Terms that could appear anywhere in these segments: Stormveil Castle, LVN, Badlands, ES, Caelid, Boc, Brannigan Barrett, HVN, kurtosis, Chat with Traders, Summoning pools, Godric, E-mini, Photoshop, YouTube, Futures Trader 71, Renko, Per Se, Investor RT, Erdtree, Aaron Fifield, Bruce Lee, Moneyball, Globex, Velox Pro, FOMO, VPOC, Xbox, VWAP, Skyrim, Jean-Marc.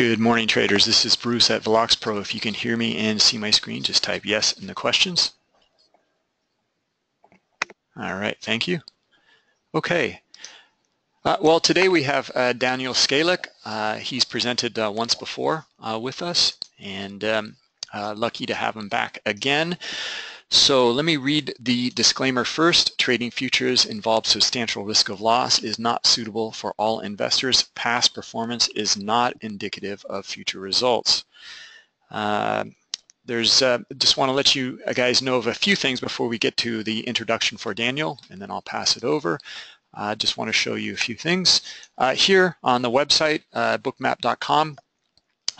Good morning, traders. This is Bruce at Velox Pro. If you can hear me and see my screen, just type yes in the questions. All right, thank you. Okay. Well, today we have Daniel Skalak. He's presented once before with us, and lucky to have him back again. So let me read the disclaimer first. Trading futures involves substantial risk of loss, is not suitable for all investors. Past performance is not indicative of future results. Just want to let you guys know of a few things before we get to the introduction for Daniel, and then I'll pass it over. Just want to show you a few things. Here on the website, bookmap.com,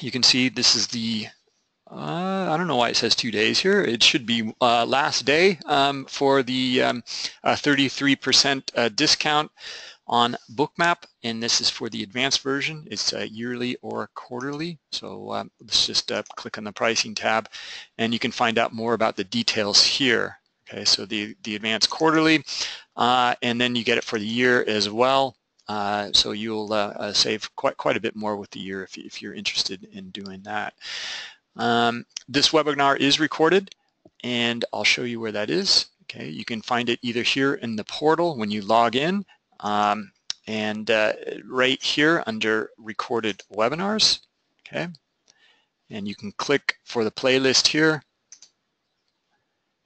you can see this is the I don't know why it says 2 days here. It should be last day for the 33% discount on Bookmap, and this is for the advanced version. It's yearly or quarterly, so let's just click on the pricing tab, and you can find out more about the details here. Okay, so the advanced quarterly, and then you get it for the year as well. So you'll save quite a bit more with the year if you're interested in doing that. This webinar is recorded, and I'll show you where that is. Okay, you can find it either here in the portal when you log in, and right here under recorded webinars. Okay, and you can click for the playlist here,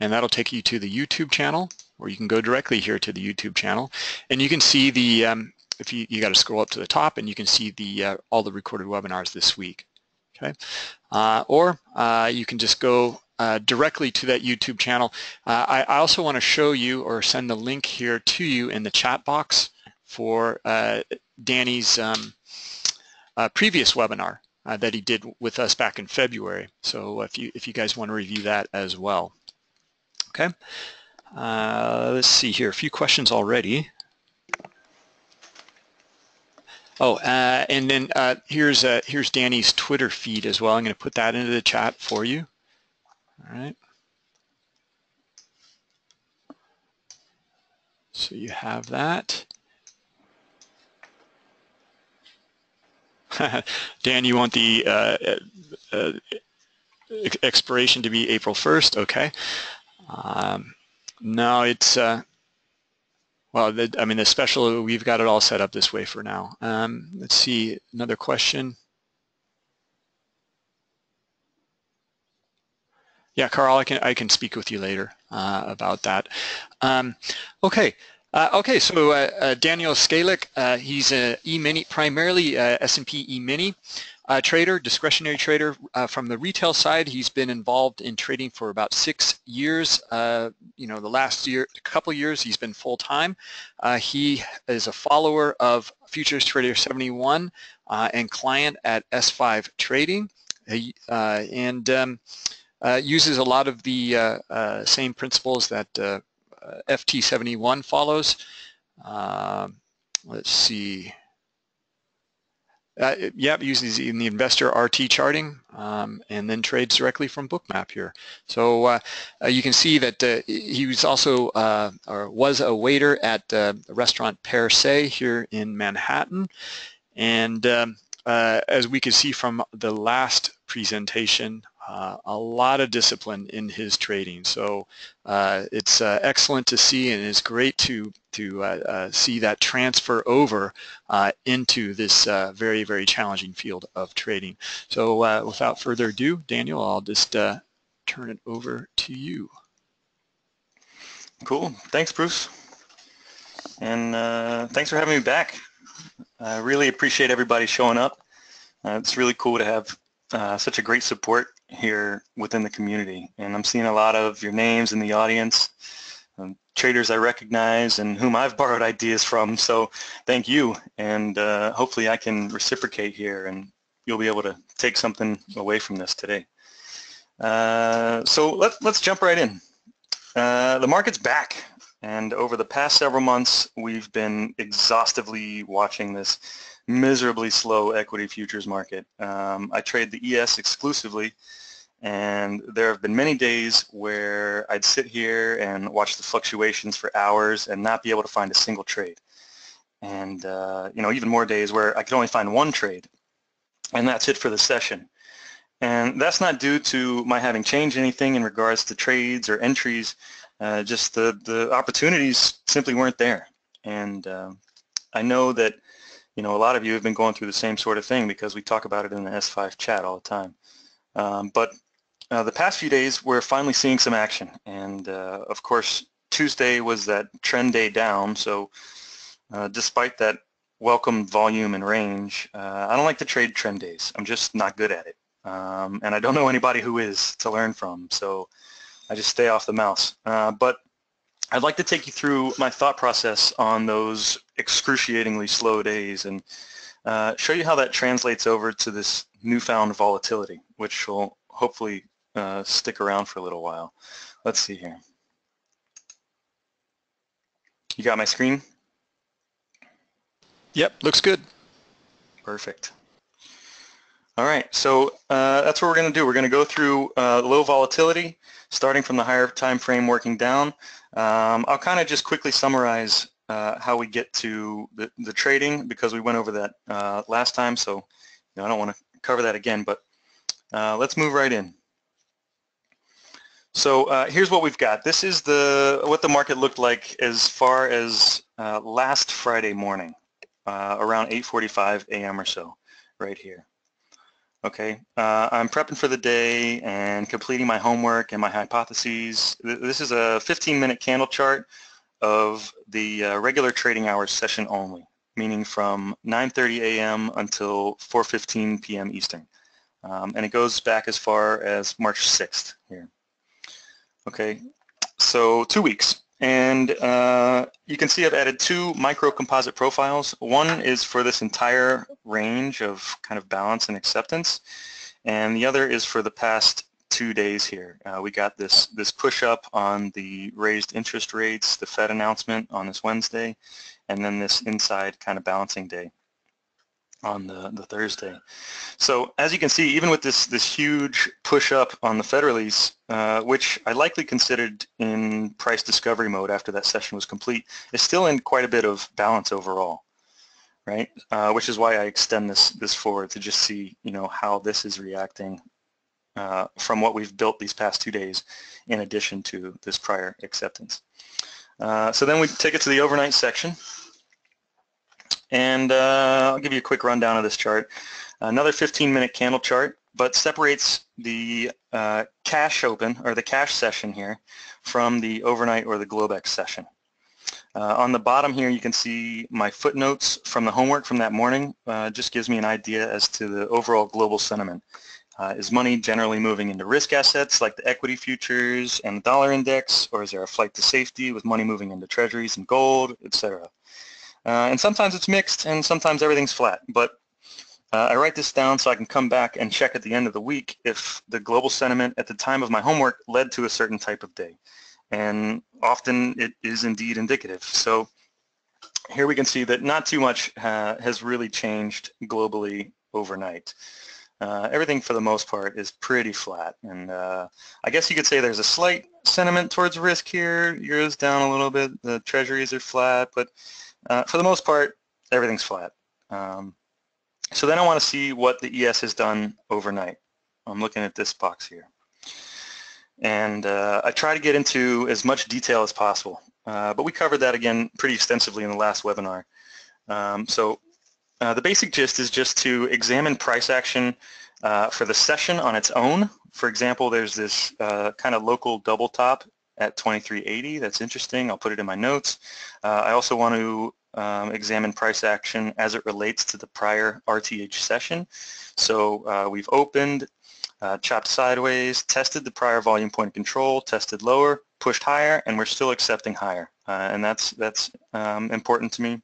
and that'll take you to the YouTube channel, or you can go directly here to the YouTube channel, and you can see the if you got to scroll up to the top, and you can see the all the recorded webinars this week. Okay, or you can just go directly to that YouTube channel. I also want to show you or send the link here to you in the chat box for Danny's previous webinar that he did with us back in February. So if you guys want to review that as well. Okay, let's see here, a few questions already. Oh, and then here's Danny's Twitter feed as well. I'm going to put that into the chat for you. All right. So you have that. Dan, you want the expiration to be April 1st? Okay. No, it's... well, I mean, the special, we've got it all set up this way for now. Let's see, another question. Yeah, Carl, I can speak with you later about that. Okay. Okay, so Daniel Skalak, he's an E-mini, primarily S&P E-mini trader, discretionary trader from the retail side. He's been involved in trading for about 6 years. You know, the last year, a couple years, he's been full-time. He is a follower of Futures Trader 71 and client at S5 Trading, and uses a lot of the same principles that FT71 follows. Let's see. Yep, uses in the Investor RT charting, and then trades directly from Bookmap here. So you can see that he was also or was a waiter at the restaurant Per Se here in Manhattan, and as we could see from the last presentation, a lot of discipline in his trading, so it's excellent to see, and it's great to see that transfer over into this very, very challenging field of trading. So without further ado, Daniel, I'll just turn it over to you. Cool. Thanks, Bruce, and thanks for having me back. I really appreciate everybody showing up. It's really cool to have such a great support here within the community, and I'm seeing a lot of your names in the audience, traders I recognize and whom I've borrowed ideas from, so thank you, and hopefully I can reciprocate here and you'll be able to take something away from this today. So let's jump right in. The market's back, and over the past several months we've been exhaustively watching this miserably slow equity futures market. I trade the ES exclusively, and there have been many days where I'd sit here and watch the fluctuations for hours and not be able to find a single trade, and you know, even more days where I could only find one trade. And that's it for the session. And that's not due to my having changed anything in regards to trades or entries, just the opportunities simply weren't there. And I know that, you know, a lot of you have been going through the same sort of thing because we talk about it in the S5 chat all the time. But the past few days, we're finally seeing some action. And of course, Tuesday was that trend day down. So despite that welcome volume and range, I don't like to trade trend days. I'm just not good at it. And I don't know anybody who is to learn from. So I just stay off the mouse. But I'd like to take you through my thought process on those excruciatingly slow days and show you how that translates over to this newfound volatility, which will hopefully stick around for a little while. Let's see here. You got my screen? Yep, looks good. Perfect. All right, so that's what we're going to do. We're going to go through low volatility, starting from the higher time frame working down. I'll kind of just quickly summarize how we get to the trading because we went over that last time, so you know, I don't want to cover that again, but let's move right in. So here's what we've got. This is what the market looked like as far as last Friday morning, around 8:45 a.m. or so, right here. Okay, I'm prepping for the day and completing my homework and my hypotheses. This is a 15-minute candle chart of the regular trading hours session only, meaning from 9:30 a.m. until 4:15 p.m. Eastern. And it goes back as far as March 6th here. Okay, so 2 weeks. And you can see I've added two micro composite profiles. One is for this entire range of kind of balance and acceptance, and the other is for the past 2 days here. We got this push up on the raised interest rates, the Fed announcement on this Wednesday, and then this inside kind of balancing day on the Thursday. So as you can see, even with this huge push up on the Fed release, which I likely considered in price discovery mode after that session was complete, it's still in quite a bit of balance overall, right? Which is why I extend this forward to just see, you know, how this is reacting from what we've built these past 2 days in addition to this prior acceptance. So then we take it to the overnight section. And I'll give you a quick rundown of this chart. Another 15-minute candle chart, but separates the cash open, or the cash session here, from the overnight or the Globex session. On the bottom here, you can see my footnotes from the homework from that morning. Just gives me an idea as to the overall global sentiment. Is money generally moving into risk assets like the equity futures and the dollar index, or is there a flight to safety with money moving into treasuries and gold, etc.? And sometimes it's mixed, and sometimes everything's flat. But I write this down so I can come back and check at the end of the week if the global sentiment at the time of my homework led to a certain type of day. And often it is indeed indicative. So here we can see that not too much has really changed globally overnight. Everything for the most part is pretty flat. And I guess you could say there's a slight sentiment towards risk here. Euro's down a little bit. The treasuries are flat. But for the most part, everything's flat. So then I want to see what the ES has done overnight. I'm looking at this box here. And I try to get into as much detail as possible. But we covered that again pretty extensively in the last webinar. So the basic gist is just to examine price action for the session on its own. For example, there's this kind of local double top at 2380. That's interesting. I'll put it in my notes. I also want to examine price action as it relates to the prior RTH session. So we've opened, chopped sideways, tested the prior volume point of control, tested lower, pushed higher, and we're still accepting higher. And that's important to me.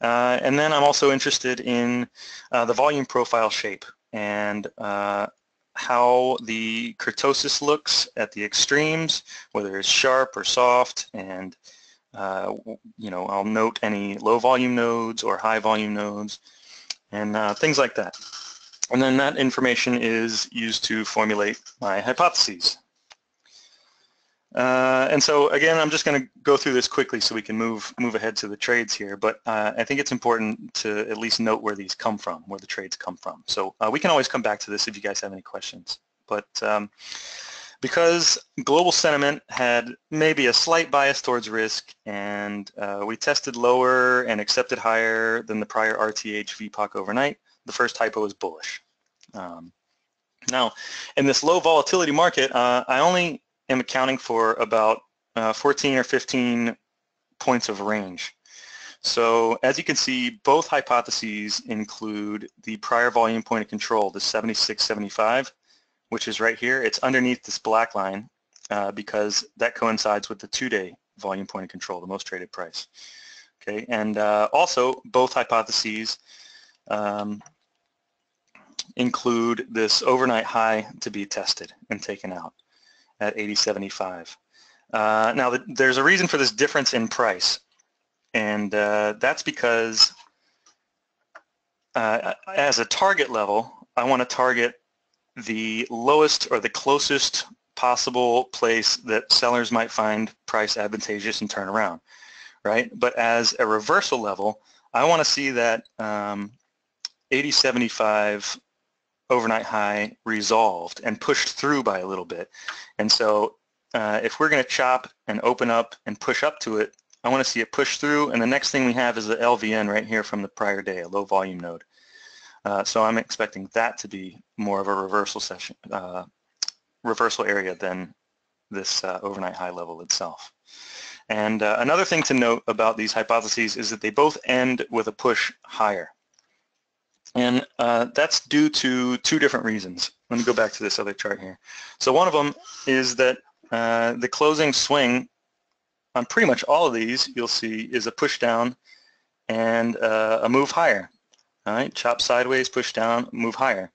And then I'm also interested in the volume profile shape and how the kurtosis looks at the extremes, whether it's sharp or soft, and you know, I'll note any low volume nodes or high volume nodes and things like that. And then that information is used to formulate my hypotheses. And so again, I'm just going to go through this quickly so we can move ahead to the trades here, but I think it's important to at least note where these come from, where the trades come from. So we can always come back to this if you guys have any questions. But because global sentiment had maybe a slight bias towards risk, and we tested lower and accepted higher than the prior RTH VPOC overnight, the first hypo is bullish. Now, in this low volatility market, I only am accounting for about 14 or 15 points of range. So as you can see, both hypotheses include the prior volume point of control, the 76.75, which is right here. It's underneath this black line because that coincides with the two-day volume point of control, the most traded price. Okay, and also both hypotheses include this overnight high to be tested and taken out at 80.75. Now, there's a reason for this difference in price, and that's because as a target level, I want to target the lowest or the closest possible place that sellers might find price advantageous and turn around, right? But as a reversal level, I want to see that 80.75 overnight high resolved and pushed through by a little bit. And so if we're going to chop and open up and push up to it, I want to see it push through, and the next thing we have is the LVN right here from the prior day, a low volume node. So I'm expecting that to be more of a reversal session, reversal area than this overnight high level itself. And another thing to note about these hypotheses is that they both end with a push higher. And that's due to two different reasons. Let me go back to this other chart here. So one of them is that the closing swing on pretty much all of these, you'll see, is a push down and a move higher. All right, chop sideways, push down, move higher.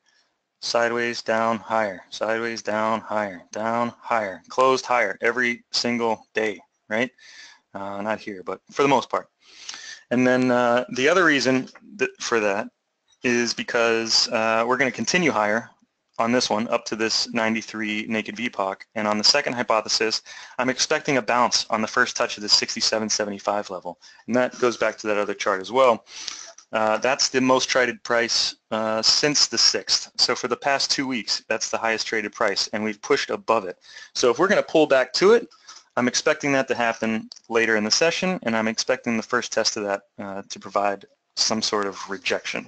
Sideways, down, higher. Sideways, down, higher. Down, higher. Closed higher every single day, right? Not here, but for the most part. And then the other reason for that is because we're going to continue higher on this one up to this 93 naked VPOC. And on the second hypothesis, I'm expecting a bounce on the first touch of the 67.75 level. And that goes back to that other chart as well. That's the most traded price since the 6th. So for the past 2 weeks, that's the highest traded price, and we've pushed above it. So if we're going to pull back to it, I'm expecting that to happen later in the session, and I'm expecting the first test of that to provide some sort of rejection.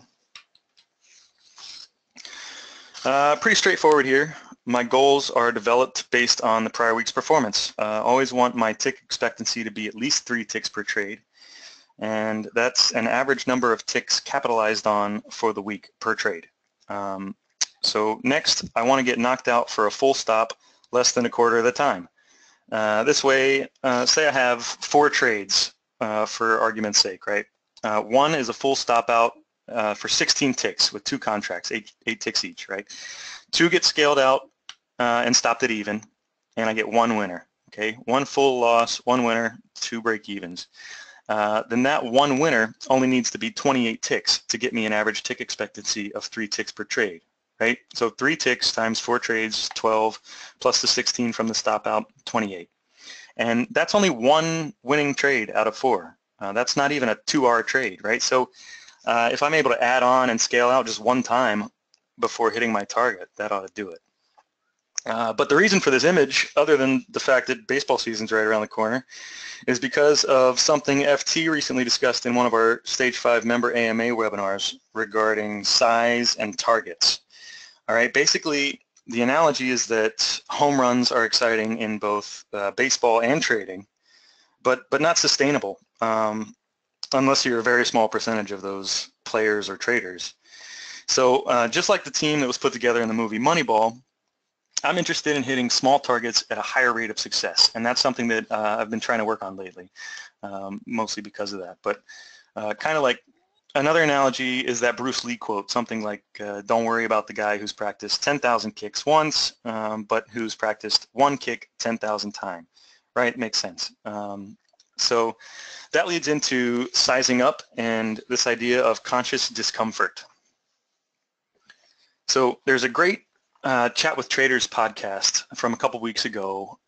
Pretty straightforward here. My goals are developed based on the prior week's performance. I always want my tick expectancy to be at least 3 ticks per trade, and that's an average number of ticks capitalized on for the week per trade. So next, I want to get knocked out for a full stop less than a quarter of the time. This way, say I have 4 trades for argument's sake, right? One is a full stop out for 16 ticks with 2 contracts, 8 ticks each, right? 2 get scaled out and stopped at even, and I get 1 winner, okay? 1 full loss, 1 winner, 2 break evens. Then that 1 winner only needs to be 28 ticks to get me an average tick expectancy of 3 ticks per trade, right? So 3 ticks times 4 trades, 12, plus the 16 from the stop out, 28. And that's only 1 winning trade out of 4. That's not even a 2-hour trade, right? So if I'm able to add on and scale out just 1 time before hitting my target, that ought to do it. But the reason for this image, other than the fact that baseball season's right around the corner, is because of something FT recently discussed in one of our Stage 5 member AMA webinars regarding size and targets. All right, basically the analogy is that home runs are exciting in both baseball and trading, but not sustainable unless you're a very small percentage of those players or traders. So just like the team that was put together in the movie Moneyball, I'm interested in hitting small targets at a higher rate of success, and that's something that I've been trying to work on lately, mostly because of that. But kind of like another analogy is that Bruce Lee quote, something like, don't worry about the guy who's practiced 10,000 kicks once, but who's practiced 1 kick 10,000 times, right? Makes sense. So that leads into sizing up and this idea of conscious discomfort. So there's a great Chat with Traders podcast from a couple weeks ago,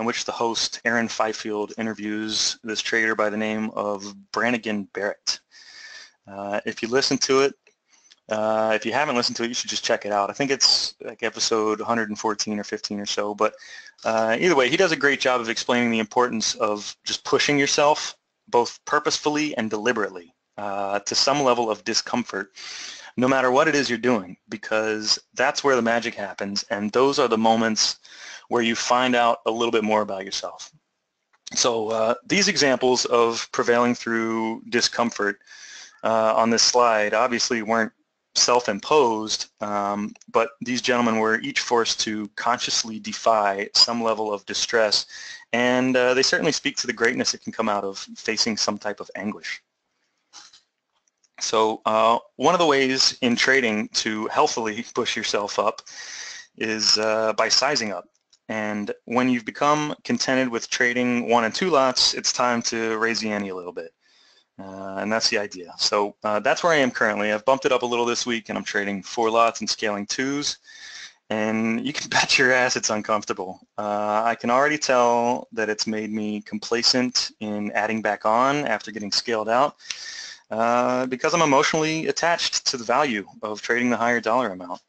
in which the host, Aaron Fifield, interviews this trader by the name of Brannigan Barrett. If you listen to it, if you haven't listened to it, you should just check it out. I think it's like episode 114 or 15 or so, but either way, he does a great job of explaining the importance of just pushing yourself both purposefully and deliberately to some level of discomfort, no matter what it is you're doing, because that's where the magic happens, and those are the moments where you find out a little bit more about yourself. So these examples of prevailing through discomfort on this slide obviously weren't self-imposed, but these gentlemen were each forced to consciously defy some level of distress, and they certainly speak to the greatness that can come out of facing some type of anguish. So one of the ways in trading to healthily push yourself up is by sizing up. And when you've become contented with trading 1 and 2 lots, it's time to raise the ante a little bit. And that's the idea. So that's where I am currently. I've bumped it up a little this week, and I'm trading 4 lots and scaling 2s. And you can bet your ass it's uncomfortable. I can already tell that it's made me complacent in adding back on after getting scaled out, because I'm emotionally attached to the value of trading the higher dollar amount.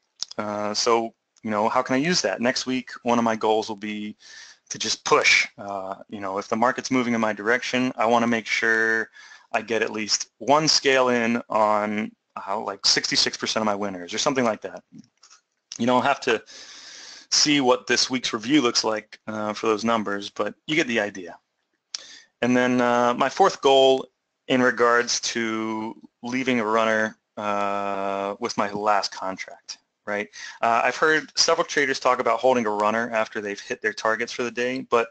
So, you know, how can I use that? Next week, one of my goals will be to just push. You know, if the market's moving in my direction, I want to make sure I get at least 1 scale in on like 66% of my winners or something like that. You don't have to see what this week's review looks like for those numbers, but you get the idea. And then my 4th goal in regards to leaving a runner with my last contract, right? I've heard several traders talk about holding a runner after they've hit their targets for the day, but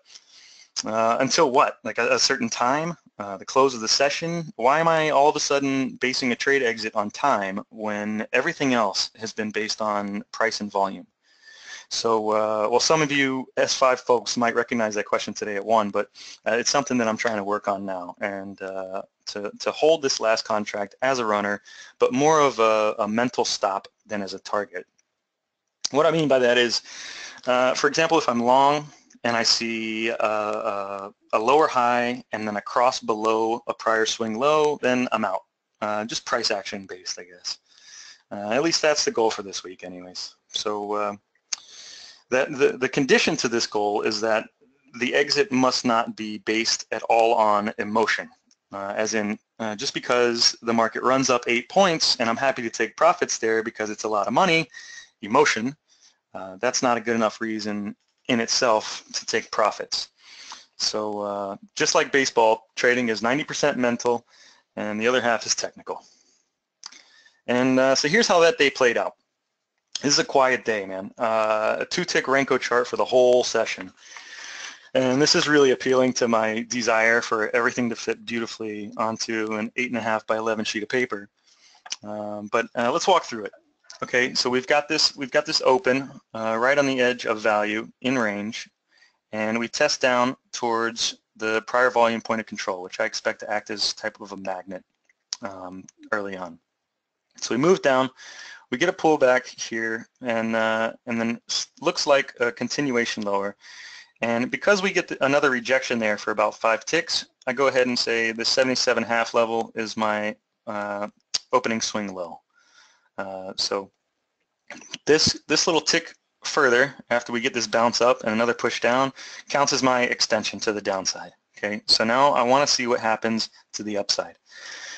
until what? Like a certain time, the close of the session? Why am I all of a sudden basing a trade exit on time when everything else has been based on price and volume? So, well, some of you S5 folks might recognize that question today at 1, but it's something that I'm trying to work on now, and to hold this last contract as a runner, but more of a mental stop than as a target. What I mean by that is, for example, if I'm long and I see a lower high and then a cross below a prior swing low, then I'm out. Just price action based, I guess. At least that's the goal for this week anyways. So, the condition to this goal is that the exit must not be based at all on emotion, as in just because the market runs up 8 points and I'm happy to take profits there because it's a lot of money, emotion, that's not a good enough reason in itself to take profits. So just like baseball, trading is 90% mental and the other half is technical. And so here's how that day played out. This is a quiet day, man. A 2-tick Renko chart for the whole session. And this is really appealing to my desire for everything to fit beautifully onto an 8.5 by 11 sheet of paper. But let's walk through it. Okay, so we've got this open right on the edge of value in range, and we test down towards the prior volume point of control, which I expect to act as type of a magnet early on. So we move down. We get a pullback here, and then looks like a continuation lower. And because we get another rejection there for about 5 ticks, I go ahead and say the 77.5 level is my opening swing low. So this little tick further, after we get this bounce up and another push down, counts as my extension to the downside. Okay, so now I want to see what happens to the upside.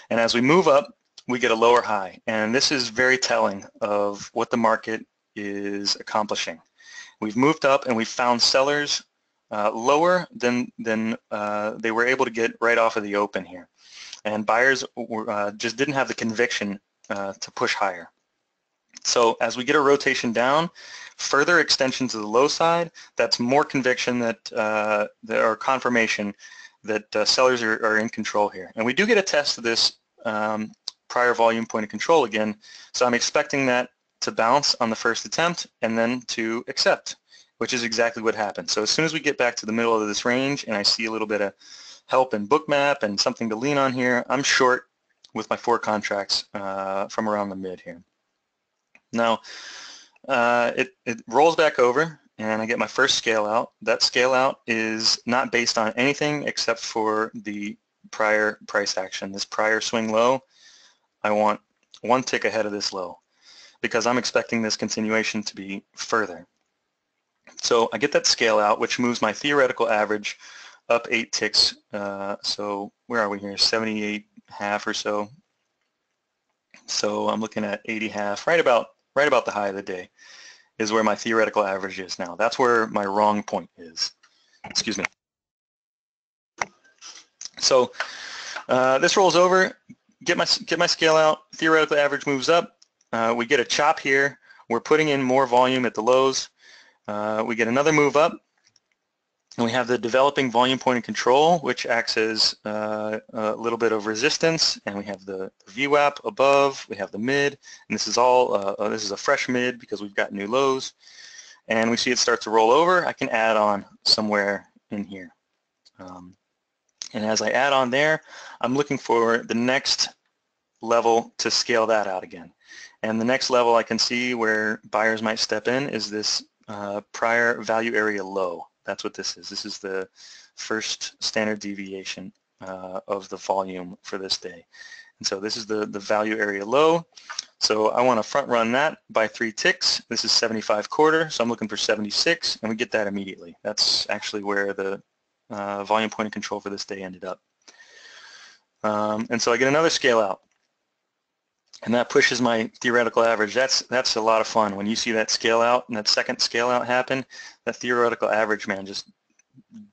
And as we move up, we get a lower high, and this is very telling of what the market is accomplishing. We've moved up and we found sellers lower than they were able to get right off of the open here, and buyers just didn't have the conviction to push higher. So as we get a rotation down, further extension to the low side, that's more conviction that or confirmation that sellers are in control here, and we do get a test of this prior volume point of control again, so I'm expecting that to bounce on the first attempt and then to accept, which is exactly what happened. So as soon as we get back to the middle of this range and I see a little bit of help in Bookmap and something to lean on here, I'm short with my 4 contracts from around the mid here. Now, It rolls back over and I get my first scale out. That scale out is not based on anything except for the prior price action. This prior swing low, I want one tick ahead of this low because I'm expecting this continuation to be further. So I get that scale out, which moves my theoretical average up 8 ticks. So where are we here? 78.5 or so. So I'm looking at 80.5, right about the high of the day is where my theoretical average is now. That's where my wrong point is. Excuse me. So this rolls over, get my scale out, theoretical average moves up. We get a chop here. We're putting in more volume at the lows. We get another move up, and we have the developing volume point of control, which acts as a little bit of resistance, and we have the VWAP above, we have the mid, and this is all, this is a fresh mid because we've got new lows, and we see it start to roll over. I can add on somewhere in here. And as I add on there, I'm looking for the next level to scale that out again. And the next level I can see where buyers might step in is this prior value area low. That's what this is. This is the first standard deviation of the volume for this day. And so this is the value area low. So I want to front run that by 3 ticks. This is 75.25, so I'm looking for 76, and we get that immediately. That's actually where the volume point of control for this day ended up. And so I get another scale out, and that pushes my theoretical average. That's a lot of fun. When you see that scale out and that second scale out happen, that theoretical average, man, just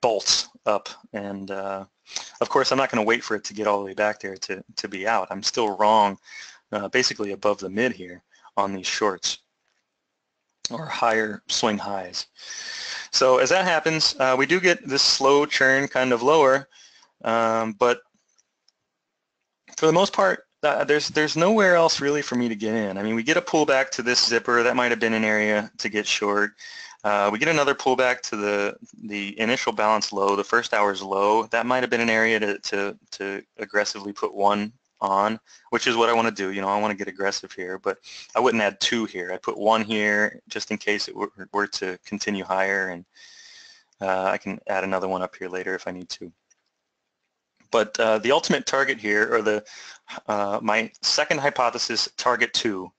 bolts up. And of course, I'm not going to wait for it to get all the way back there to be out. I'm still wrong, basically above the mid here on these shorts or higher swing highs. So as that happens, we do get this slow churn kind of lower, but for the most part, there's nowhere else really for me to get in. I mean, we get a pullback to this zipper. That might have been an area to get short. We get another pullback to the initial balance low, the first hour's low. That might have been an area to aggressively put one on, which is what I want to do. You know, I want to get aggressive here, but I wouldn't add two here. I'd put one here just in case it were to continue higher, and I can add another one up here later if I need to. But the ultimate target here, or the my second hypothesis, target 2,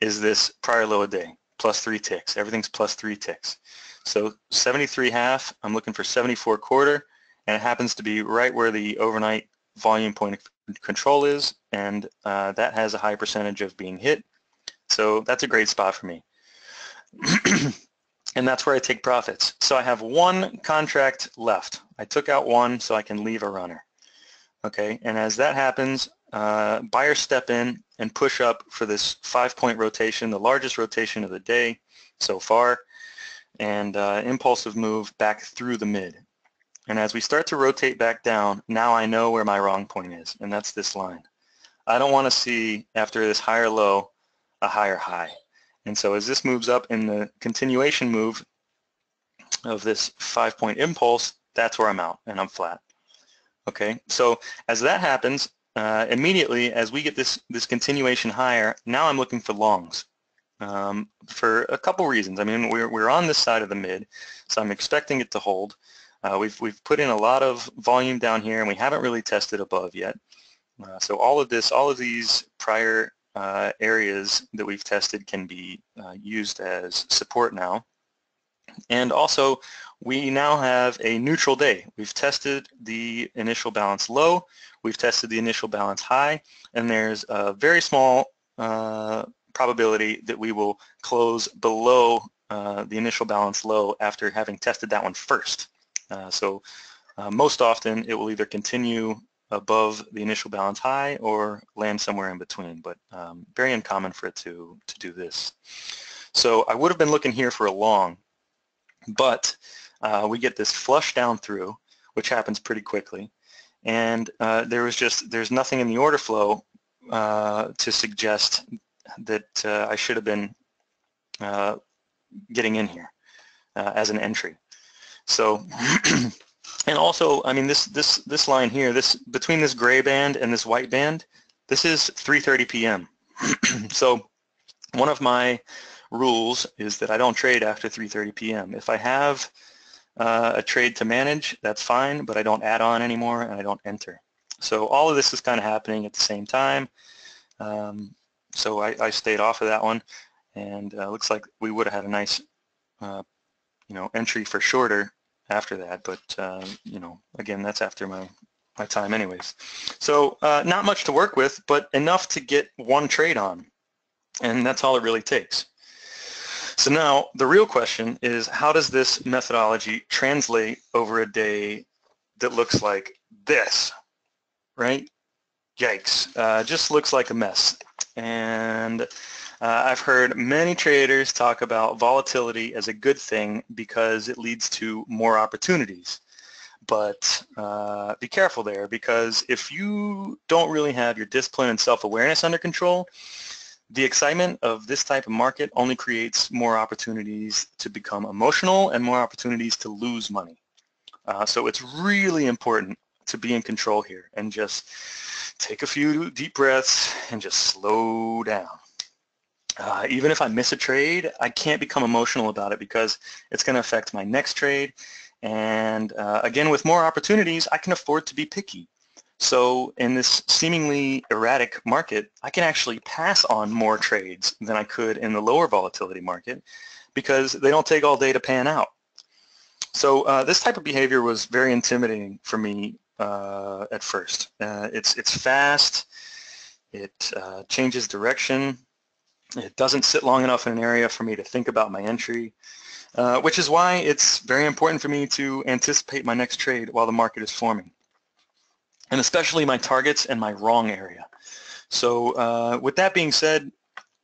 is this prior low a day, plus 3 ticks. Everything's plus 3 ticks. So 73.5, I'm looking for 74.25, and it happens to be right where the overnight volume point of control is, and that has a high percentage of being hit. So that's a great spot for me. And that's where I take profits. So I have one contract left. I took out one so I can leave a runner. Okay, and as that happens, buyers step in and push up for this 5-point rotation, the largest rotation of the day so far, and impulsive move back through the mid. And as we start to rotate back down, now I know where my wrong point is, and that's this line. I don't want to see, after this higher low, a higher high. And so as this moves up in the continuation move of this 5-point impulse, that's where I'm out, and I'm flat. Okay, so as that happens, immediately as we get this continuation higher, now I'm looking for longs for a couple reasons. I mean, we're on this side of the mid, so I'm expecting it to hold. We've put in a lot of volume down here, and we haven't really tested above yet. So all of these prior areas that we've tested can be used as support now. And also, we now have a neutral day. We've tested the initial balance low, we've tested the initial balance high, and there's a very small probability that we will close below the initial balance low after having tested that one first. So most often it will either continue above the initial balance high or land somewhere in between, but very uncommon for it to do this. So I would have been looking here for a long, but we get this flush down through, which happens pretty quickly, and there's nothing in the order flow to suggest that I should have been getting in here as an entry. So, and also, I mean, this line here, between this gray band and this white band, this is 3:30 p.m. So one of my rules is that I don't trade after 3:30 p.m. If I have a trade to manage, that's fine, but I don't add on anymore and I don't enter. So all of this is kind of happening at the same time. So I stayed off of that one, and looks like we would have had a nice entry for shorter after that, but again, that's after my time anyways. So not much to work with, but enough to get one trade on, and that's all it really takes. So now the real question is, how does this methodology translate over a day that looks like this, right? Yikes, just looks like a mess. And I've heard many traders talk about volatility as a good thing because it leads to more opportunities. But be careful there, because if you don't really have your discipline and self-awareness under control, the excitement of this type of market only creates more opportunities to become emotional and more opportunities to lose money. So it's really important to be in control here and just take a few deep breaths and just slow down. Even if I miss a trade, I can't become emotional about it because it's going to affect my next trade. And again, with more opportunities, I can afford to be picky. So in this seemingly erratic market, I can actually pass on more trades than I could in the lower volatility market because they don't take all day to pan out. So this type of behavior was very intimidating for me at first. It's fast, it changes direction, it doesn't sit long enough in an area for me to think about my entry, which is why it's very important for me to anticipate my next trade while the market is forming, and especially my targets and my wrong area. So with that being said,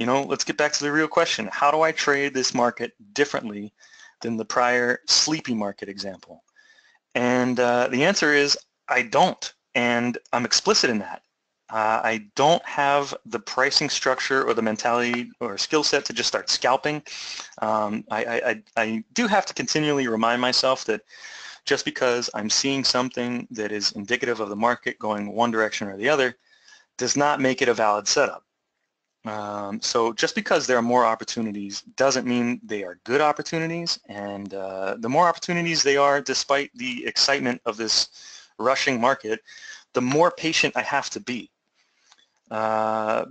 let's get back to the real question. How do I trade this market differently than the prior sleepy market example? And the answer is I don't, and I'm explicit in that. I don't have the pricing structure or the mentality or skill set to just start scalping. I do have to continually remind myself that just because I'm seeing something that is indicative of the market going one direction or the other does not make it a valid setup. So just because there are more opportunities doesn't mean they are good opportunities, and the more opportunities they are, despite the excitement of this rushing market, the more patient I have to be. My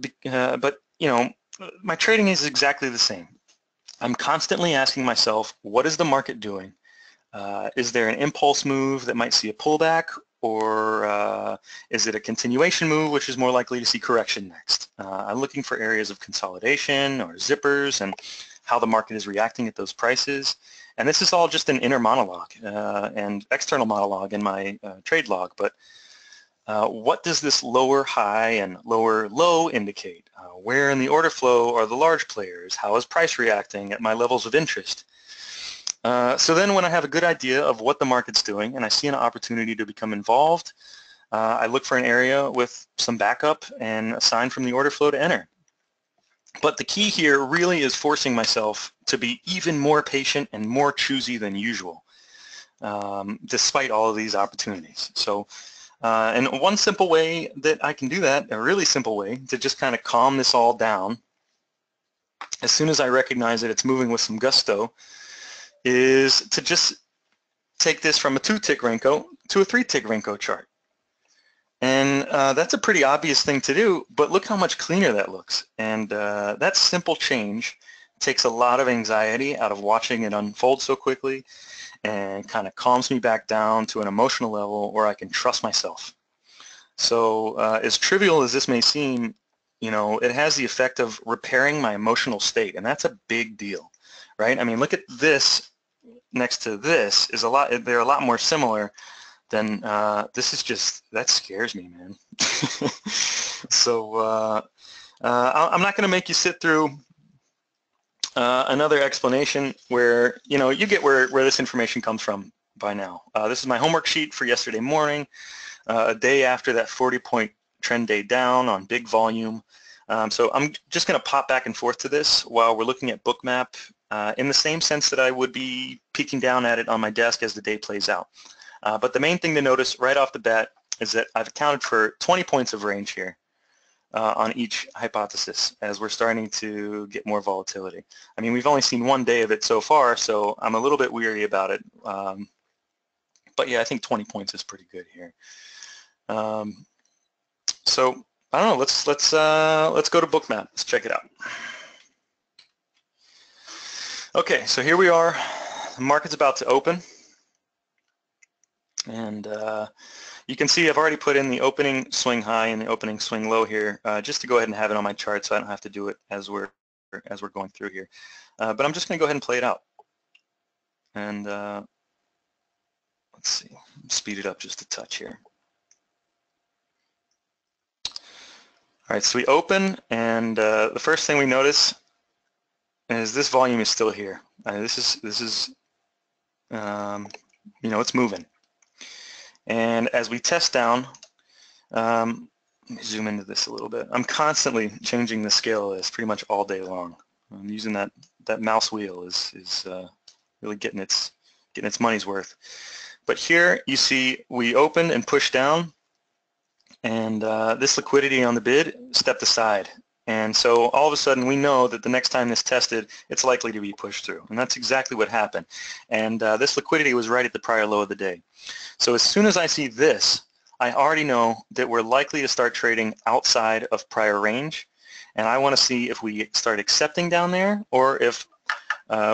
trading is exactly the same. I'm constantly asking myself, what is the market doing? Is there an impulse move that might see a pullback, or is it a continuation move, which is more likely to see correction next? I'm looking for areas of consolidation or zippers and how the market is reacting at those prices. And this is all just an inner monologue and external monologue in my trade log, but what does this lower high and lower low indicate? Where in the order flow are the large players? How is price reacting at my levels of interest? So then when I have a good idea of what the market's doing and I see an opportunity to become involved, I look for an area with some backup and a sign from the order flow to enter. But the key here really is forcing myself to be even more patient and more choosy than usual, despite all of these opportunities. So. And one simple way that I can do that, a really simple way, to just kind of calm this all down, as soon as I recognize that it's moving with some gusto, is to just take this from a 2-tick Renko to a 3-tick Renko chart. And that's a pretty obvious thing to do, but look how much cleaner that looks. And that simple change takes a lot of anxiety out of watching it unfold so quickly, and kind of calms me back down to an emotional level where I can trust myself. So as trivial as this may seem, it has the effect of repairing my emotional state, and that's a big deal, right? I mean, look at this next to this. They're a lot more similar than this is just, that scares me, man. So I'm not going to make you sit through another explanation where, you get where this information comes from by now. This is my homework sheet for yesterday morning, a day after that 40-point trend day down on big volume. So I'm just going to pop back and forth to this while we're looking at Bookmap in the same sense that I would be peeking down at it on my desk as the day plays out. But the main thing to notice right off the bat is that I've accounted for 20 points of range here. on each hypothesis as we're starting to get more volatility. I mean, we've only seen one day of it so far, so I'm a little bit weary about it. But yeah, I think 20 points is pretty good here. So I don't know. Let's go to Bookmap. Let's check it out. Okay, so here we are. The market's about to open, and you can see I've already put in the opening swing high and the opening swing low here, just to go ahead and have it on my chart, so I don't have to do it as we're going through here. But I'm just going to go ahead and play it out, and let's see, speed it up just a touch here. All right, so we open, and the first thing we notice is this volume is still here. This is you know, it's moving. And as we test down, let me zoom into this a little bit. I'm constantly changing the scale of this pretty much all day long. I'm using that mouse wheel is really getting its money's worth. But here you see we opened and pushed down, and this liquidity on the bid stepped aside. And so all of a sudden we know that the next time this tested, it's likely to be pushed through. And that's exactly what happened. And this liquidity was right at the prior low of the day. So as soon as I see this, I already know that we're likely to start trading outside of prior range. And I want to see if we start accepting down there, or if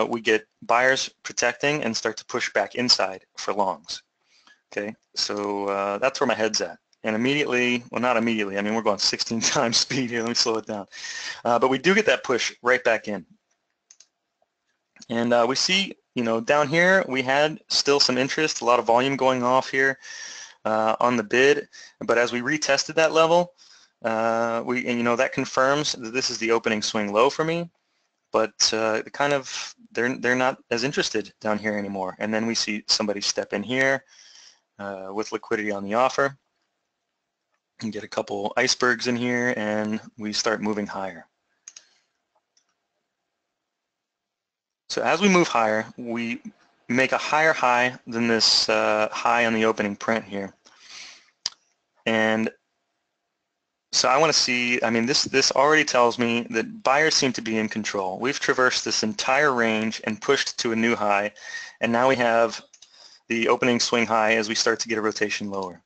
we get buyers protecting and start to push back inside for longs. Okay, so that's where my head's at. And immediately, well, not immediately, I mean, we're going 16 times speed here. Let me slow it down. But we do get that push right back in. And we see, you know, down here, we had still some interest, a lot of volume going off here on the bid. But as we retested that level, and you know, that confirms that this is the opening swing low for me. But kind of, they're not as interested down here anymore. And then we see somebody step in here with liquidity on the offer, and get a couple icebergs in here, and we start moving higher. So as we move higher, we make a higher high than this high on the opening print here. And so I want to see, I mean, this already tells me that buyers seem to be in control. We've traversed this entire range and pushed to a new high, and now we have the opening swing high as we start to get a rotation lower.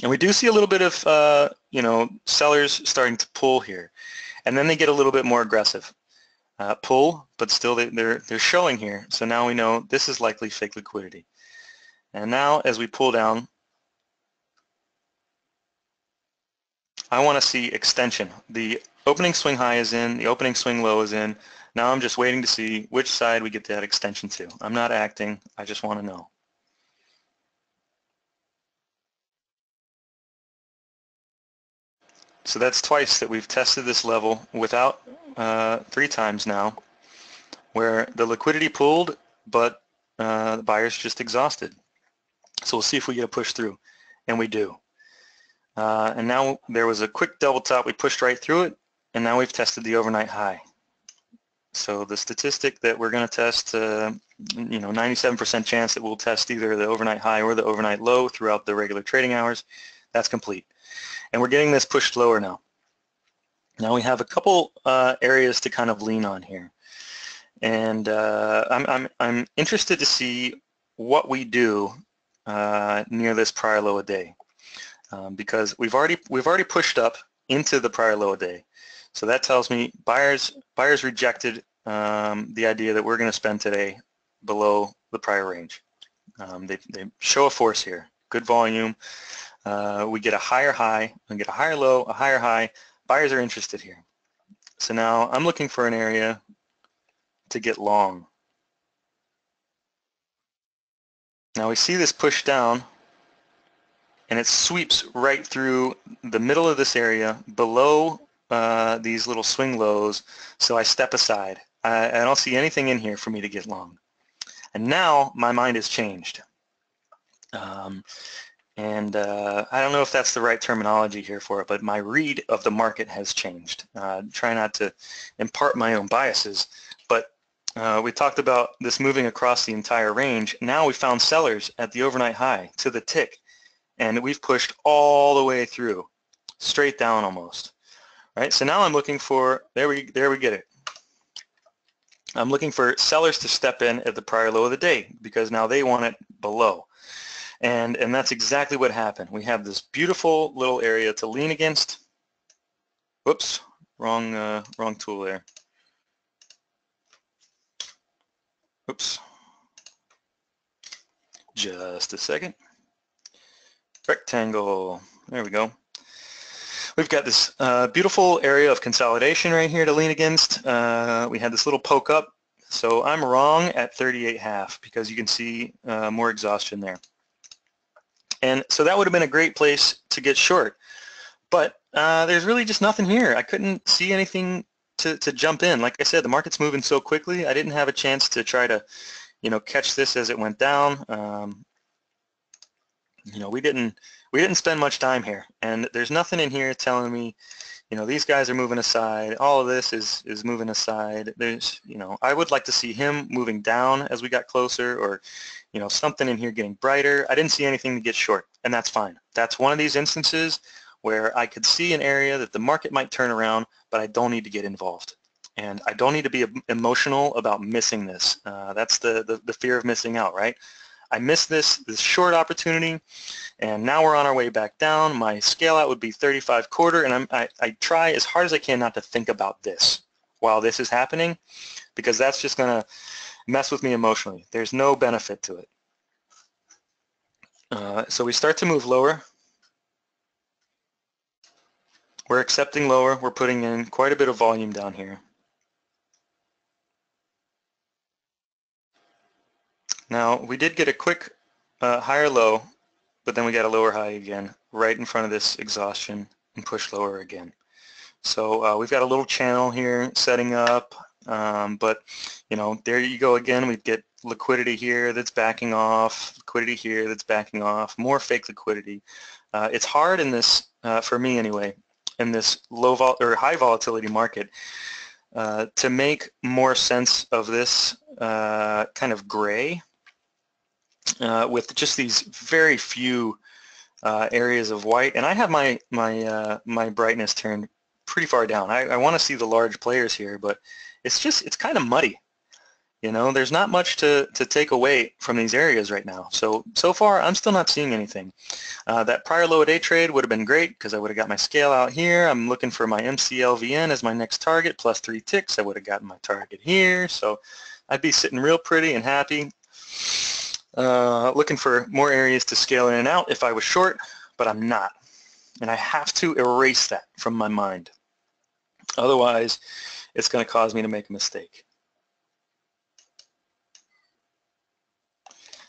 And we do see a little bit of, you know, sellers starting to pull here, and then they get a little bit more aggressive. Pull, but still they're showing here. So now we know this is likely fake liquidity. And now as we pull down, I want to see extension. The opening swing high is in, the opening swing low is in. Now I'm just waiting to see which side we get that extension to. I'm not acting, I just want to know. So that's twice that we've tested this level without, three times now, where the liquidity pulled, but the buyer's just exhausted. So we'll see if we get a push through, and we do. And now there was a quick double top, we pushed right through it, and now we've tested the overnight high. So the statistic that we're gonna test, you know, 97% chance that we'll test either the overnight high or the overnight low throughout the regular trading hours, that's complete. And we're getting this pushed lower now. Now we have a couple areas to kind of lean on here, and I'm interested to see what we do near this prior low a day, because we've already pushed up into the prior low a day, so that tells me buyers rejected the idea that we're going to spend today below the prior range. They show a force here, good volume. We get a higher high, we get a higher low, a higher high. Buyers are interested here. So now I'm looking for an area to get long. Now we see this push down, and it sweeps right through the middle of this area below these little swing lows, so I step aside. I don't see anything in here for me to get long. And now my mind has changed. And I don't know if that's the right terminology here for it, but my read of the market has changed. Try not to impart my own biases, but we talked about this moving across the entire range. Now we found sellers at the overnight high to the tick, and we've pushed all the way through straight down almost. All right, so now I'm looking for, there we get it. I'm looking for sellers to step in at the prior low of the day because now they want it below. And that's exactly what happened. We have this beautiful little area to lean against. Whoops, wrong tool there. Oops, just a second. Rectangle, there we go. We've got this beautiful area of consolidation right here to lean against. We had this little poke up, so I'm wrong at 38.5 because you can see more exhaustion there. And so that would have been a great place to get short, but there's really just nothing here. I couldn't see anything to jump in. Like I said, the market's moving so quickly, I didn't have a chance to try to, you know, catch this as it went down. You know, we didn't spend much time here, and there's nothing in here telling me, you know, these guys are moving aside. All of this is moving aside. There's, you know, I would like to see him moving down as we got closer, or, you know, something in here getting brighter. I didn't see anything to get short, and that's fine. That's one of these instances where I could see an area that the market might turn around, but I don't need to get involved. And I don't need to be emotional about missing this. That's the fear of missing out, right? I missed this short opportunity, and now we're on our way back down. My scale out would be 35.25, and I try as hard as I can not to think about this while this is happening, because that's just going to mess with me emotionally. There's no benefit to it. So we start to move lower. We're accepting lower. We're putting in quite a bit of volume down here. Now, we did get a quick higher low, but then we got a lower high again right in front of this exhaustion and push lower again. So we've got a little channel here setting up, but, you know, there you go again. We get liquidity here that's backing off, liquidity here that's backing off, more fake liquidity. It's hard in this, for me anyway, in this low or high volatility market to make more sense of this kind of gray. With just these very few areas of white, and I have my brightness turned pretty far down. I want to see the large players here, but it's kind of muddy. You know, there's not much to take away from these areas right now. So far, I'm still not seeing anything. That prior low day trade would have been great because I would have got my scale out here. I'm looking for my MCLVN as my next target, plus 3 ticks. I would have gotten my target here, so I'd be sitting real pretty and happy. Looking for more areas to scale in and out if I was short, but I'm not. And I have to erase that from my mind. Otherwise, it's going to cause me to make a mistake.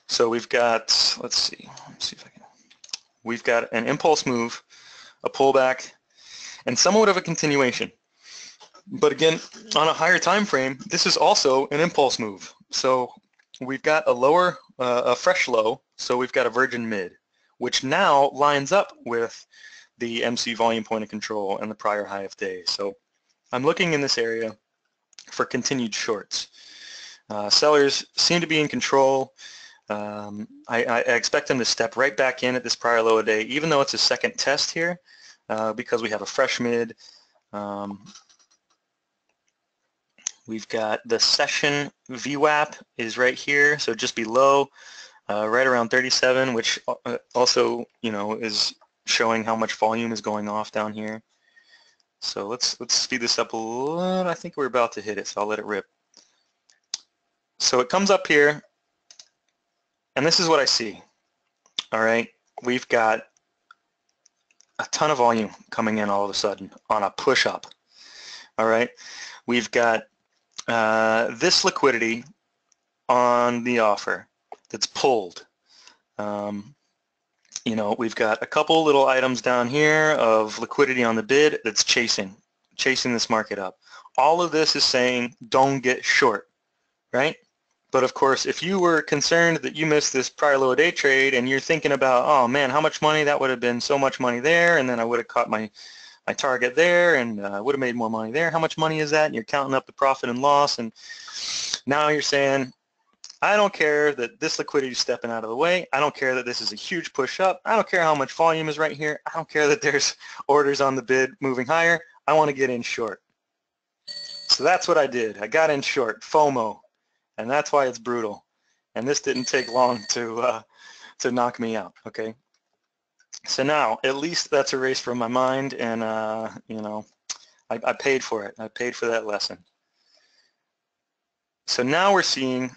So we've got, let's see if I can, we've got an impulse move, a pullback, and somewhat of a continuation. But again, on a higher time frame, this is also an impulse move. So we've got a lower, a fresh low, so we've got a virgin mid, which now lines up with the MC volume point of control and the prior high of day. So I'm looking in this area for continued shorts. Sellers seem to be in control. I expect them to step right back in at this prior low of day, even though it's a second test here, because we have a fresh mid. We've got the session VWAP is right here, so just below, right around 37, which also, you know, is showing how much volume is going off down here. So let's speed this up a little. I think we're about to hit it, so I'll let it rip. So it comes up here, and this is what I see. All right, we've got a ton of volume coming in all of a sudden on a push up. All right, we've got this liquidity on the offer that's pulled. You know, we've got a couple little items down here of liquidity on the bid that's chasing this market up. All of this is saying don't get short, right? But of course, if you were concerned that you missed this prior low day trade and you're thinking about, oh man, how much money, that would have been so much money there, and then I would have caught my target there, and would have made more money there. How much money is that? And you're counting up the profit and loss, and now you're saying, I don't care that this liquidity is stepping out of the way. I don't care that this is a huge push up. I don't care how much volume is right here. I don't care that there's orders on the bid moving higher. I want to get in short. So that's what I did. I got in short, FOMO, and that's why it's brutal. And this didn't take long to knock me out, okay? So now, at least that's erased from my mind, and, you know, I paid for it. I paid for that lesson. So now we're seeing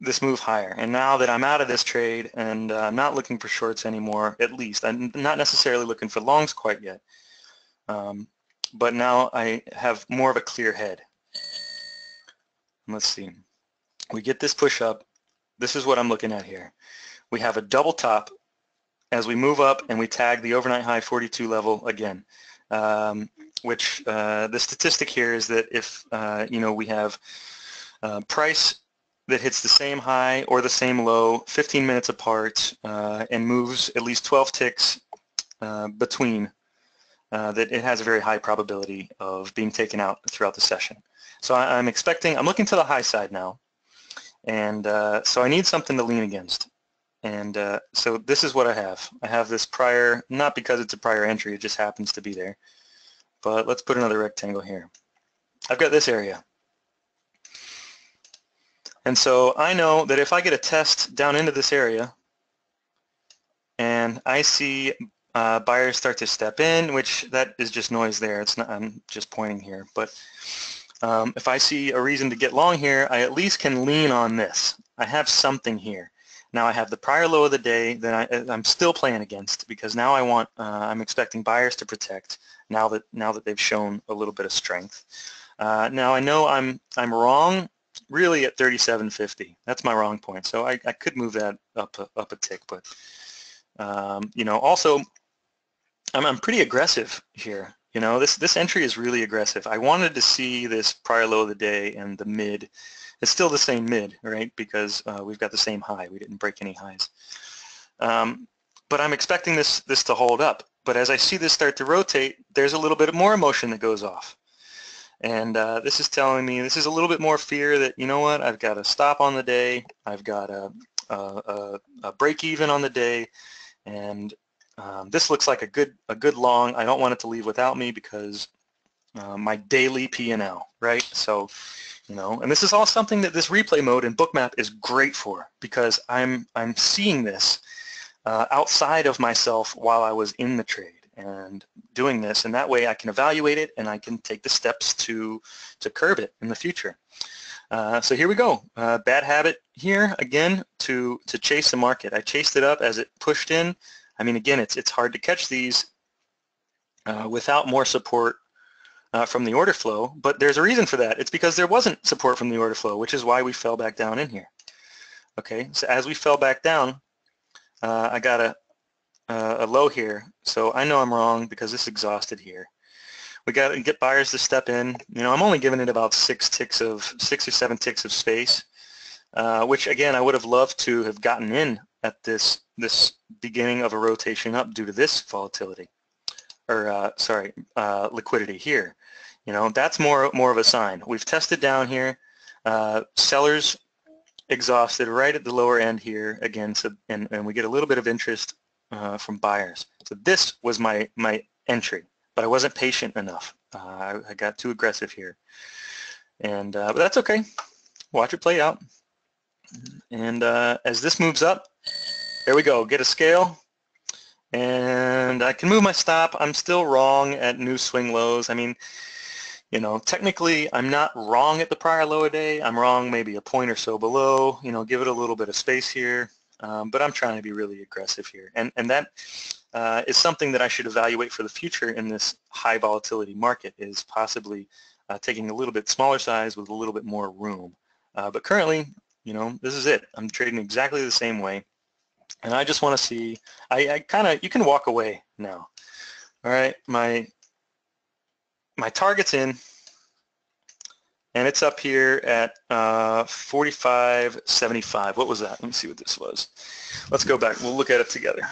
this move higher, and now that I'm out of this trade and I'm not looking for shorts anymore, at least. I'm not necessarily looking for longs quite yet, but now I have more of a clear head. Let's see. We get this push up. This is what I'm looking at here. We have a double top as we move up, and we tag the overnight high 42 level again. Which the statistic here is that if you know, we have price that hits the same high or the same low 15 minutes apart and moves at least 12 ticks between, that it has a very high probability of being taken out throughout the session. So I'm looking to the high side now, and so I need something to lean against. And so this is what I have. I have this prior, not because it's a prior entry, it just happens to be there. But let's put another rectangle here. I've got this area. And so I know that if I get a test down into this area and I see buyers start to step in, which that is just noise there. It's not, I'm just pointing here. But if I see a reason to get long here, I at least can lean on this. I have something here. Now I have the prior low of the day that I'm still playing against, because now I want, I'm expecting buyers to protect now that they've shown a little bit of strength. Now I know I'm wrong really at 37.50. That's my wrong point. So I could move that up a tick, but you know, also I'm pretty aggressive here. You know, this entry is really aggressive. I wanted to see this prior low of the day and the mid. It's still the same mid, right? Because we've got the same high. We didn't break any highs. But I'm expecting this to hold up. But as I see this start to rotate, there's a little bit more emotion that goes off. And this is telling me, this is a little bit more fear that, you know what, I've got a stop on the day. I've got a break even on the day. And this looks like a good long. I don't want it to leave without me because my daily P&L, right? So, you know, and this is all something that this replay mode in Bookmap is great for, because I'm seeing this outside of myself while I was in the trade and doing this, and that way I can evaluate it and I can take the steps to curb it in the future. So here we go. Bad habit here again to chase the market. I chased it up as it pushed in. I mean, again, it's hard to catch these without more support from the order flow, but there's a reason for that. It's because there wasn't support from the order flow, which is why we fell back down in here. Okay, so as we fell back down, I got a low here, so I know I'm wrong because it's exhausted here. We got to get buyers to step in. You know, I'm only giving it about six or seven ticks of space, which again, I would have loved to have gotten in at this beginning of a rotation up due to this volatility, or liquidity here. You know, that's more of a sign. We've tested down here, sellers exhausted right at the lower end here again, so, and we get a little bit of interest from buyers. So this was my entry, but I wasn't patient enough. I got too aggressive here, and but that's okay. Watch it play out, and as this moves up, there we go, get a scale. And I can move my stop. I'm still wrong at new swing lows. I mean, you know, technically I'm not wrong at the prior low a day. I'm wrong maybe a point or so below. You know, give it a little bit of space here. But I'm trying to be really aggressive here. And that is something that I should evaluate for the future in this high volatility market, is possibly taking a little bit smaller size with a little bit more room. But currently, you know, this is it. I'm trading exactly the same way. And I just want to see, I kind of, you can walk away now. All right, my target's in, and it's up here at 45.75. What was that? Let me see what this was. Let's go back. We'll look at it together.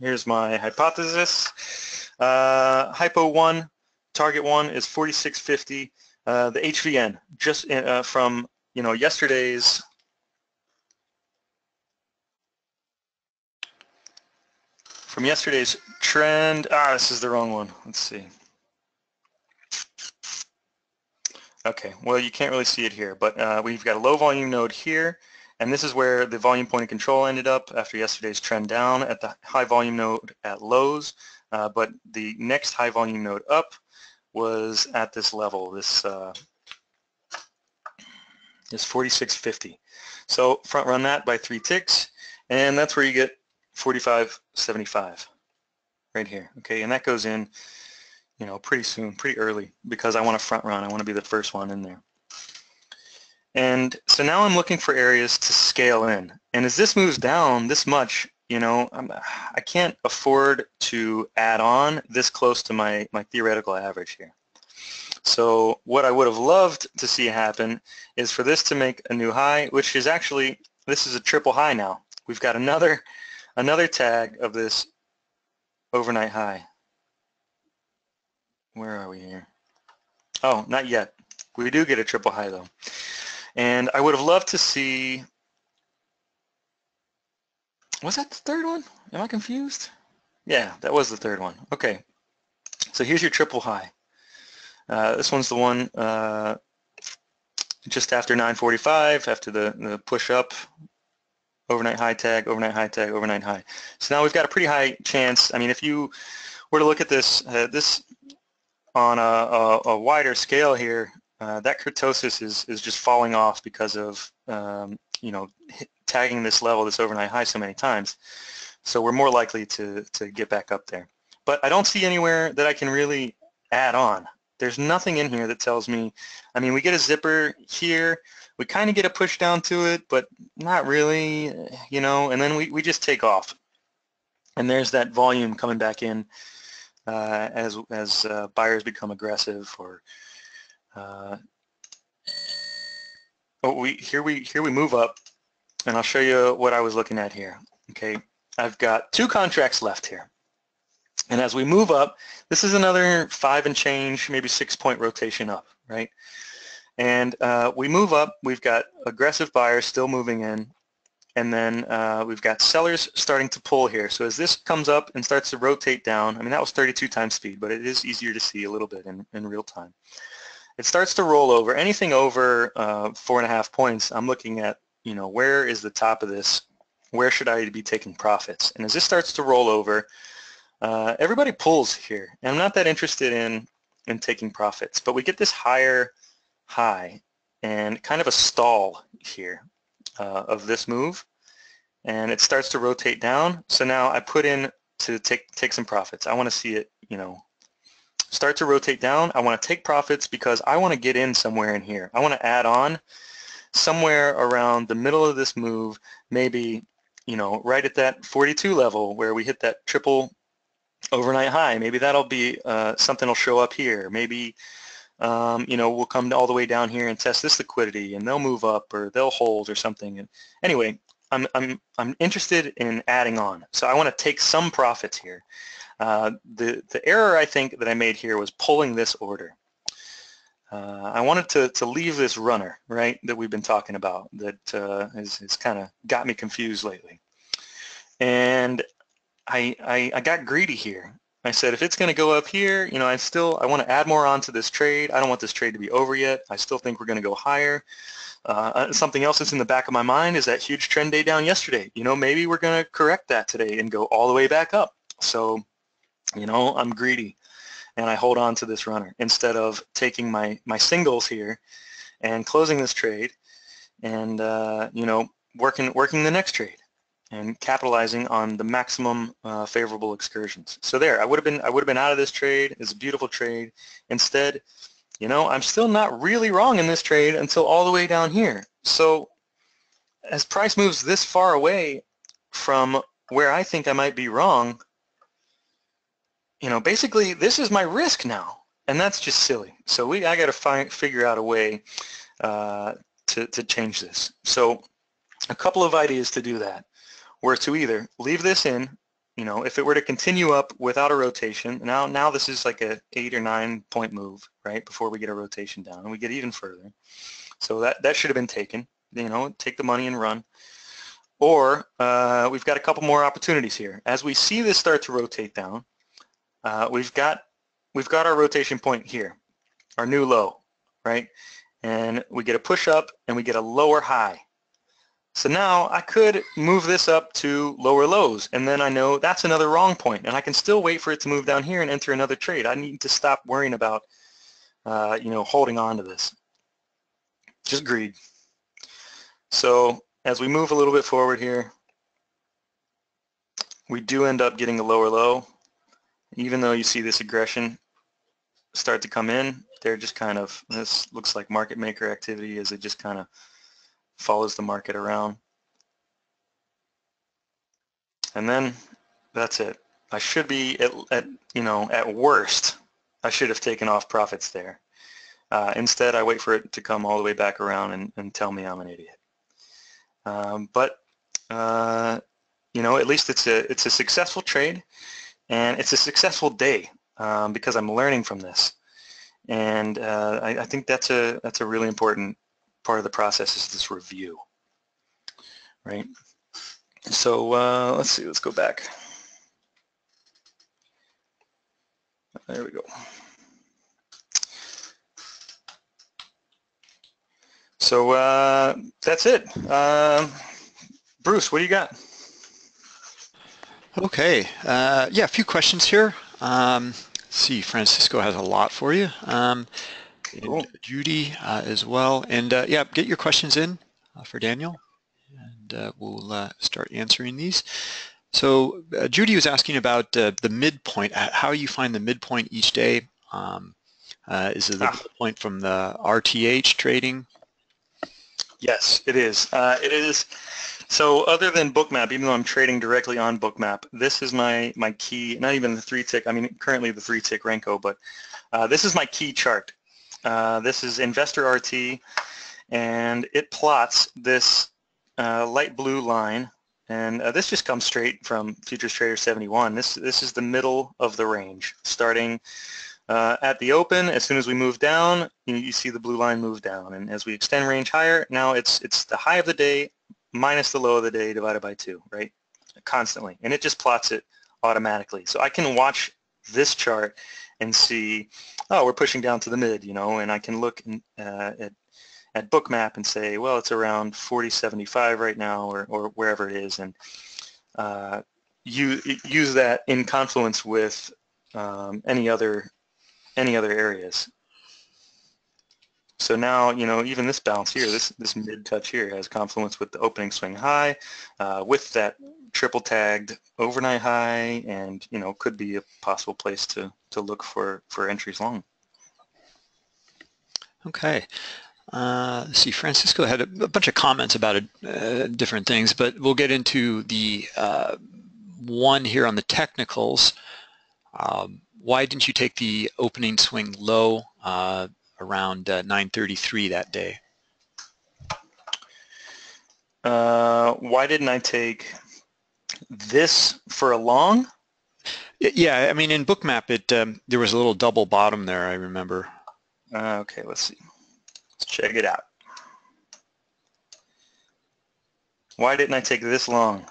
Here's my hypothesis. Hypo 1, target 1 is 46.50. The HVN, just from you know, yesterday's trend, this is the wrong one. Let's see. Okay, well, you can't really see it here, but we've got a low volume node here, and this is where the volume point of control ended up after yesterday's trend down at the high volume node at lows, but the next high volume node up was at this level, this is 46.50. So front run that by 3 ticks, and that's where you get 45.75 right here. Okay, and that goes in, you know, pretty soon, pretty early, because I want to front run. I want to be the first one in there. And so now I'm looking for areas to scale in. And as this moves down this much, you know, I can't afford to add on this close to my theoretical average here. So what I would have loved to see happen is for this to make a new high, which is actually, this is a triple high now. We've got another tag of this overnight high. Where are we here? Oh, not yet. We do get a triple high though. And I would have loved to see, was that the third one? Am I confused? Yeah, that was the third one. Okay, so here's your triple high. This one's the one just after 9:45, after the push up, overnight high tag, overnight high tag, overnight high. So now we've got a pretty high chance. I mean, if you were to look at this, this on a wider scale here, that kurtosis is just falling off because of you know, tagging this level, this overnight high, so many times. So we're more likely to get back up there. But I don't see anywhere that I can really add on. There's nothing in here that tells me, I mean, we get a zipper here, we kind of get a push down to it, but not really, you know, and then we just take off. And there's that volume coming back in as buyers become aggressive, or here we move up, and I'll show you what I was looking at here. Okay, I've got 2 contracts left here. And as we move up, this is another 5 and change, maybe 6 point rotation up, right? And we move up, we've got aggressive buyers still moving in, and then we've got sellers starting to pull here. So as this comes up and starts to rotate down, I mean, that was 32 times speed, but it is easier to see a little bit in real time. It starts to roll over. Anything over 4.5 points, I'm looking at, you know, where is the top of this? Where should I be taking profits? And as this starts to roll over, everybody pulls here, and I'm not that interested in taking profits, but we get this higher high and kind of a stall here of this move, and it starts to rotate down. So now I put in to take some profits. I want to see it, you know, start to rotate down. I want to take profits because I want to get in somewhere in here. I want to add on somewhere around the middle of this move, maybe, you know, right at that 42 level where we hit that triple overnight high. Maybe that'll be something will show up here. Maybe you know, we'll come all the way down here and test this liquidity, and they'll move up or they'll hold or something. And anyway, I'm interested in adding on, so I want to take some profits here. The error I think that I made here was pulling this order. I wanted to leave this runner, right, that we've been talking about, that has kind of got me confused lately. And I got greedy here. I said, if it's going to go up here, you know, I want to add more onto this trade. I don't want this trade to be over yet. I still think we're going to go higher. Something else that's in the back of my mind is that huge trend day down yesterday. You know, maybe we're going to correct that today and go all the way back up. So, you know, I'm greedy, and I hold on to this runner instead of taking my singles here and closing this trade and, you know, working the next trade and capitalizing on the maximum favorable excursions. So there, I would have been out of this trade. It's a beautiful trade. Instead, you know, I'm still not really wrong in this trade until all the way down here. So as price moves this far away from where I think I might be wrong, you know, basically this is my risk now, and that's just silly. So I got to figure out a way to change this. So a couple of ideas to do that were to either leave this in you know, if it were to continue up without a rotation, now this is like a 8 or 9 point move, right, before we get a rotation down, and we get even further. So that should have been taken, you know, take the money and run. Or we've got a couple more opportunities here. As we see this start to rotate down, we've got our rotation point here, our new low, right? And we get a push up and we get a lower high. So now I could move this up to lower lows, and then I know that's another wrong point, and I can still wait for it to move down here and enter another trade. I need to stop worrying about, you know, holding on to this. Just greed. So as we move a little bit forward here, we do end up getting a lower low. Even though you see this aggression start to come in, they're just kind of, this looks like market maker activity as it just kind of follows the market around. And then that's it. I should be at you know, at worst, I should have taken off profits there. Instead, I wait for it to come all the way back around and tell me I'm an idiot. You know, at least it's a successful trade, and it's a successful day because I'm learning from this. And I think that's a really important part of the process, is this review, right? So let's see, let's go back. There we go. So that's it. Bruce, what do you got? Okay, yeah, a few questions here. Let's see, Francisco has a lot for you. Cool. Judy as well, and yeah, get your questions in for Daniel, and we'll start answering these. So Judy was asking about the midpoint, how you find the midpoint each day. Is it the midpoint from the RTH trading? Yes, it is. It is. So other than Bookmap, even though I'm trading directly on Bookmap, this is my key, not even the 3-tick, I mean currently the 3-tick Renko, but this is my key chart. This is Investor RT, and it plots this light blue line, and this just comes straight from Futures Trader 71. This is the middle of the range, starting at the open. As soon as we move down, you see the blue line move down, and as we extend range higher, now it's the high of the day minus the low of the day divided by 2, right? Constantly, and it just plots it automatically. So I can watch this chart and see, oh, we're pushing down to the mid, you know, and I can look at Bookmap and say, well, it's around 40.75 right now, or wherever it is, and use that in confluence with any other areas. So now, you know, even this bounce here, this mid touch here has confluence with the opening swing high, with that triple tagged overnight high, and, you know, could be a possible place to look for entries long. Okay. Let's see, Francisco had a bunch of comments about different things, but we'll get into the one here on the technicals. Why didn't you take the opening swing low around 9:33 that day? Why didn't I take this for a long? Yeah, I mean, in Bookmap, there was a little double bottom there, I remember. Okay, let's see. Let's check it out. Why didn't I take this long?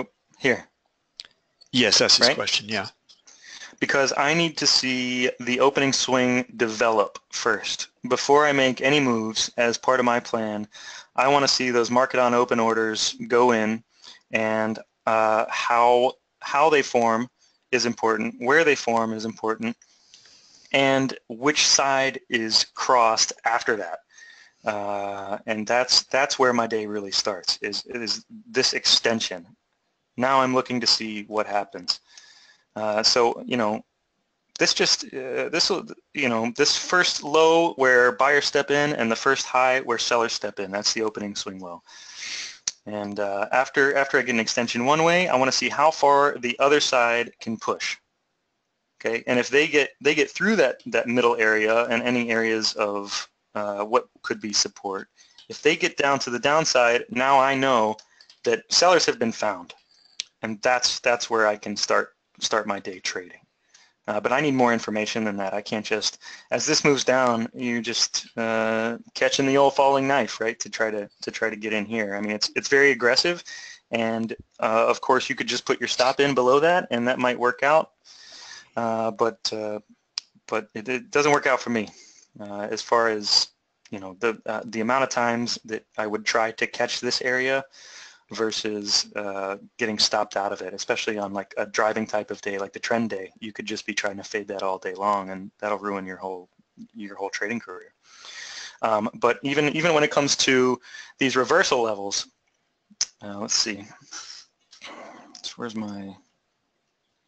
Oop, here. Yes, that's his question, yeah. Because I need to see the opening swing develop first. Before I make any moves as part of my plan, I want to see those market on open orders go in, and how they form is important, where they form is important, and which side is crossed after that. And that's where my day really starts, is this extension. Now I'm looking to see what happens. So, you know, this first low where buyers step in and the first high where sellers step in, that's the opening swing low. And after I get an extension one way, I want to see how far the other side can push. Okay, and if they get through that middle area and any areas of what could be support, if they get down to the downside, now I know that sellers have been found. and that's where I can start my day trading. But I need more information than that. I can't just, as this moves down, you just catching the old falling knife, right? To try to get in here. I mean, it's very aggressive, and of course you could just put your stop in below that, and that might work out. But it doesn't work out for me as far as, you know, the amount of times that I would try to catch this area versus getting stopped out of it, especially on like a driving type of day, like the trend day. You could just be trying to fade that all day long, and that'll ruin your whole trading career. But even when it comes to these reversal levels, let's see. So where's my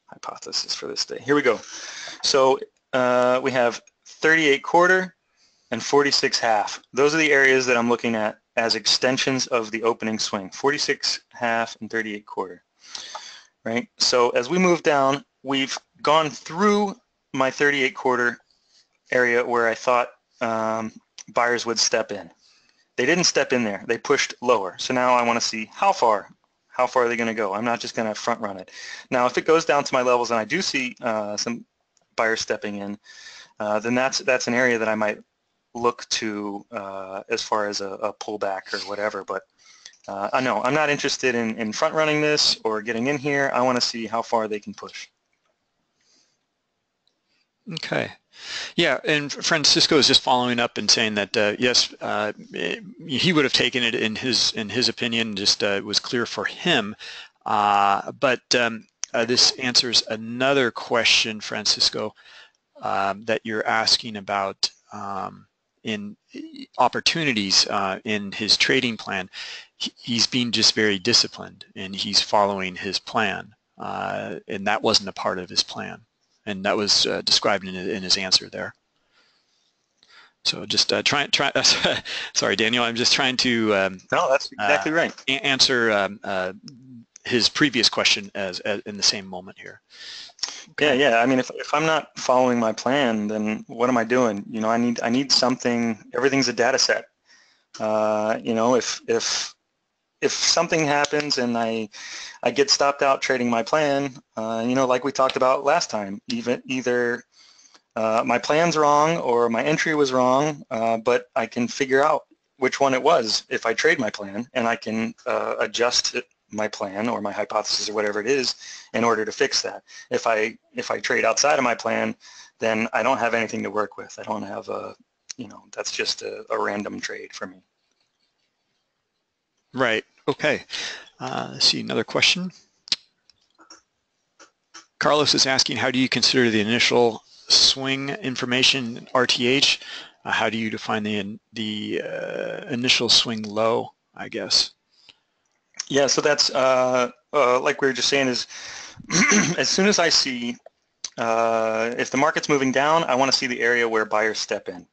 hypothesis for this day? Here we go. So we have 38 quarter and 46 half. Those are the areas that I'm looking at as extensions of the opening swing, 46 half and 38 quarter, right? So as we move down, we've gone through my 38 quarter area where I thought buyers would step in. They didn't step in there. They pushed lower. So now I want to see how far are they going to go. I'm not just going to front run it. Now, if it goes down to my levels and I do see some buyers stepping in, then that's an area that I might look to as far as a pullback or whatever. But no, I'm not interested in front running this or getting in here. I want to see how far they can push. Okay. Yeah, and Francisco is just following up and saying that yes, he would have taken it in his opinion. Just it was clear for him. But this answers another question, Francisco, that you're asking about. In opportunities in his trading plan, he's being just very disciplined, and he's following his plan, and that wasn't a part of his plan, and that was described in his answer there. So just sorry, Daniel, I'm just trying to no, that's exactly right. Answer his previous question as in the same moment here. Okay. Yeah, yeah. I mean, if I'm not following my plan, then what am I doing? You know, I need something. Everything's a data set. You know, if something happens and I get stopped out trading my plan, you know, like we talked about last time, either my plan's wrong or my entry was wrong, but I can figure out which one it was if I trade my plan, and I can adjust it. My plan or my hypothesis or whatever it is in order to fix that. If I trade outside of my plan, then I don't have anything to work with. I don't have a, you know, that's just a random trade for me. Right. Okay. Let's see, another question. Carlos is asking, how do you consider the initial swing information in RTH? How do you define the initial swing low, I guess? Yeah, so that's, like we were just saying, is as soon as I see, if the market's moving down, I want to see the area where buyers step in.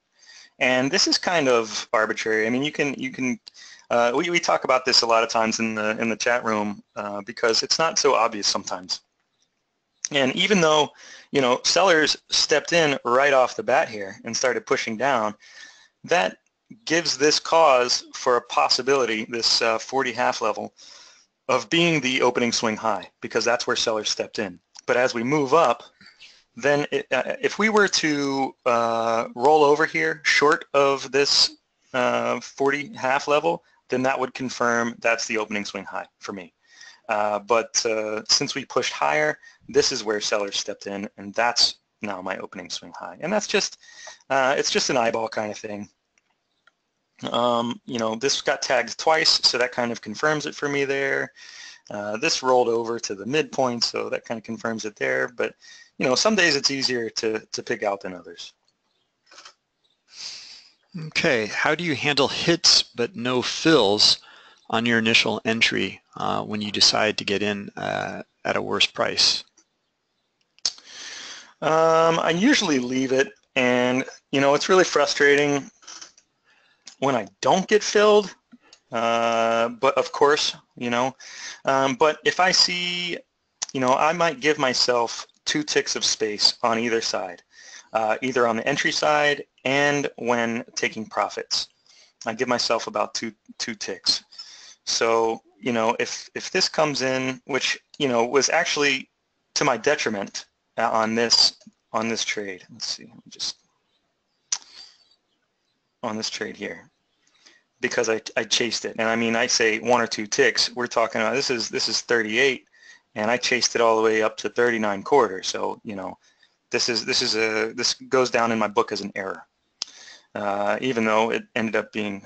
And this is kind of arbitrary. I mean, we talk about this a lot of times in the chat room because it's not so obvious sometimes. And even though, you know, sellers stepped in right off the bat here and started pushing down, that gives this cause for a possibility, this 40 half level, of being the opening swing high, because that's where sellers stepped in. But as we move up, then if we were to roll over here short of this 40 half level, then that would confirm that's the opening swing high for me. But since we pushed higher, this is where sellers stepped in, and that's now my opening swing high. And that's just, it's just an eyeball kind of thing. You know, this got tagged twice, so that kind of confirms it for me there. This rolled over to the midpoint, so that kind of confirms it there. But, you know, some days it's easier to pick out than others. Okay. How do you handle hits but no fills on your initial entry when you decide to get in at a worse price? I usually leave it, and, you know, it's really frustrating when I don't get filled, but of course, you know, but if I see, you know, I might give myself 2 ticks of space on either side, either on the entry side and when taking profits. I give myself about two ticks. So, you know, if this comes in, which, you know, was actually to my detriment on this trade. Let's see, just on this trade here, because I chased it. And I mean, I say one or two ticks, we're talking about, this is 38, and I chased it all the way up to 39.25. So, you know, this goes down in my book as an error. Even though it ended up being,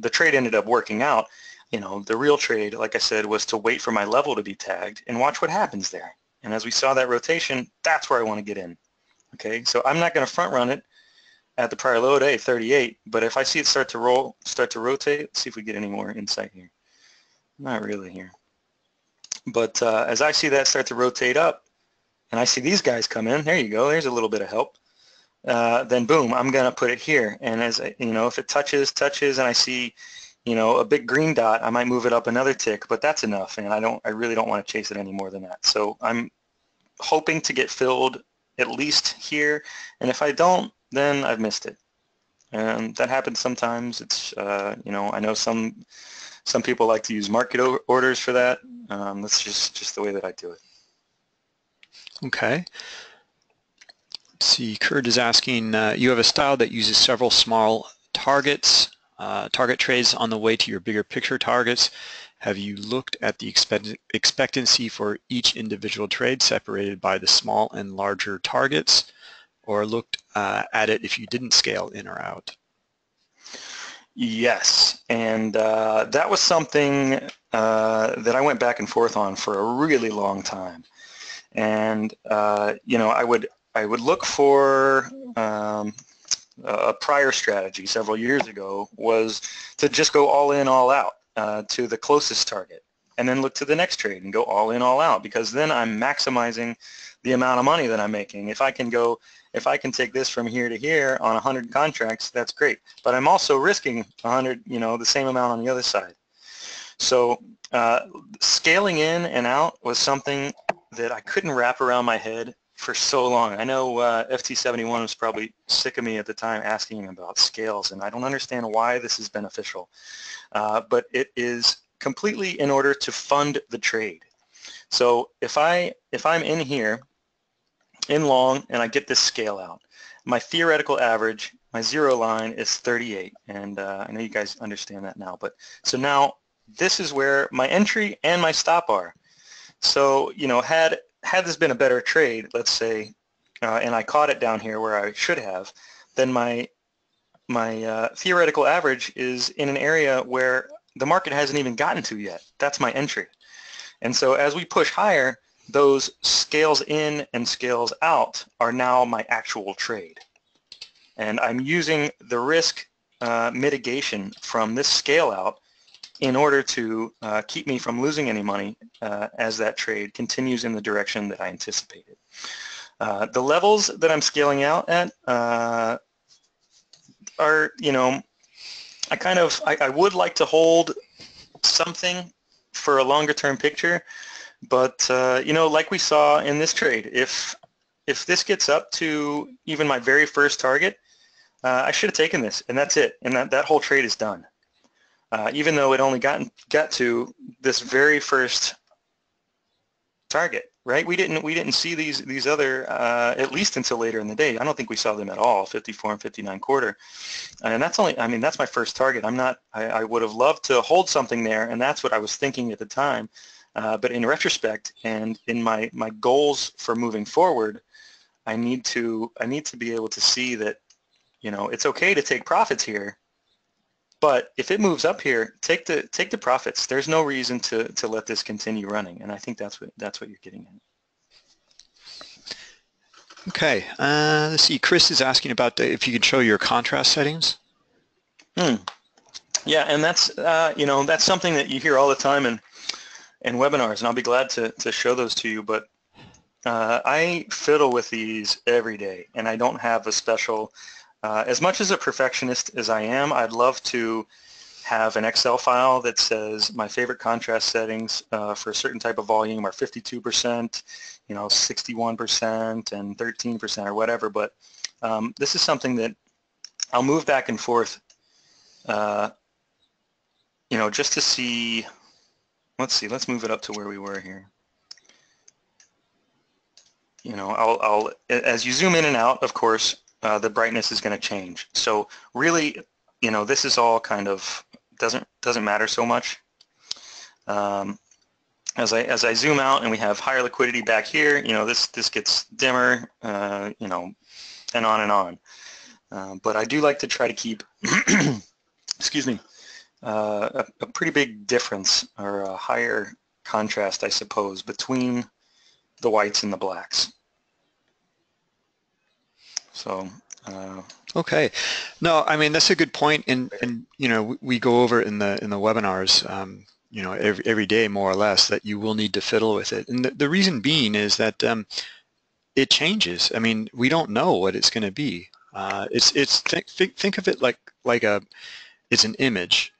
the trade ended up working out, you know, the real trade, like I said, was to wait for my level to be tagged and watch what happens there. And as we saw that rotation, that's where I want to get in. Okay, so I'm not going to front run it at the prior low day, 38, but if I see it start to rotate, let's see if we get any more insight here. Not really here. But as I see that start to rotate up, and I see these guys come in, there you go, there's a little bit of help. Then boom, I'm going to put it here. And as I, you know, if it touches, and I see, you know, a big green dot, I might move it up another tick, but that's enough. And I really don't want to chase it any more than that. So I'm hoping to get filled at least here. And if I don't, then I've missed it. And that happens sometimes. It's, you know, I know some people like to use market orders for that. That's just the way that I do it. Okay. Let's see, Kurd is asking, you have a style that uses several small targets, target trades on the way to your bigger picture targets. Have you looked at the expectancy for each individual trade separated by the small and larger targets, or looked at it if you didn't scale in or out? Yes, and that was something that I went back and forth on for a really long time. And, you know, I would look for a prior strategy several years ago was to just go all in, all out to the closest target, and then look to the next trade and go all in, all out, because then I'm maximizing the amount of money that I'm making. If I can take this from here to here on 100 contracts, that's great. But I'm also risking 100, you know, the same amount on the other side. So scaling in and out was something that I couldn't wrap around my head for so long. I know FT71 was probably sick of me at the time asking about scales, and I don't understand why this is beneficial. But it is completely in order to fund the trade. So if I'm in here, in long, and I get this scale out, my theoretical average, my zero line is 38, and I know you guys understand that now. But so now this is where my entry and my stop are. So, you know, had this been a better trade, let's say, and I caught it down here where I should have, then my theoretical average is in an area where the market hasn't even gotten to yet. That's my entry. And so as we push higher, those scales in and scales out are now my actual trade. And I'm using the risk mitigation from this scale out in order to keep me from losing any money as that trade continues in the direction that I anticipated. The levels that I'm scaling out at are, you know, I would like to hold something for a longer term picture, but, you know, like we saw in this trade, if this gets up to even my very first target, I should have taken this, and that's it, and that whole trade is done. Even though it only got to this very first target, right? We didn't see these other at least until later in the day. I don't think we saw them at all. 54 and 59.25, and that's only. I mean, that's my first target. I'm not. I would have loved to hold something there, and that's what I was thinking at the time. But in retrospect, and in my goals for moving forward, I need to be able to see that, you know, it's okay to take profits here. But if it moves up here, take the profits. There's no reason to let this continue running, and I think that's what you're getting at. Okay, let's see. Chris is asking about if you could show your contrast settings. Yeah, and that's you know, that's something that you hear all the time in webinars, and I'll be glad to show those to you. But I fiddle with these every day, and I don't have a special. As much as a perfectionist as I am, I'd love to have an Excel file that says my favorite contrast settings for a certain type of volume are 52%, you know, 61%, and 13% or whatever. But this is something that I'll move back and forth you know, just to see, let's move it up to where we were here. You know, I'll as you zoom in and out, of course, the brightness is going to change. So really, you know, this is all kind of doesn't matter so much. As I zoom out and we have higher liquidity back here, you know, this gets dimmer, you know, and on and on. But I do like to try to keep, excuse me, a pretty big difference or a higher contrast, I suppose, between the whites and the blacks. So. Okay, no, I mean that's a good point, and you know we go over in the webinars, you know, every day more or less, that you will need to fiddle with it, and the reason being is that it changes. I mean, we don't know what it's going to be. Think of it like an image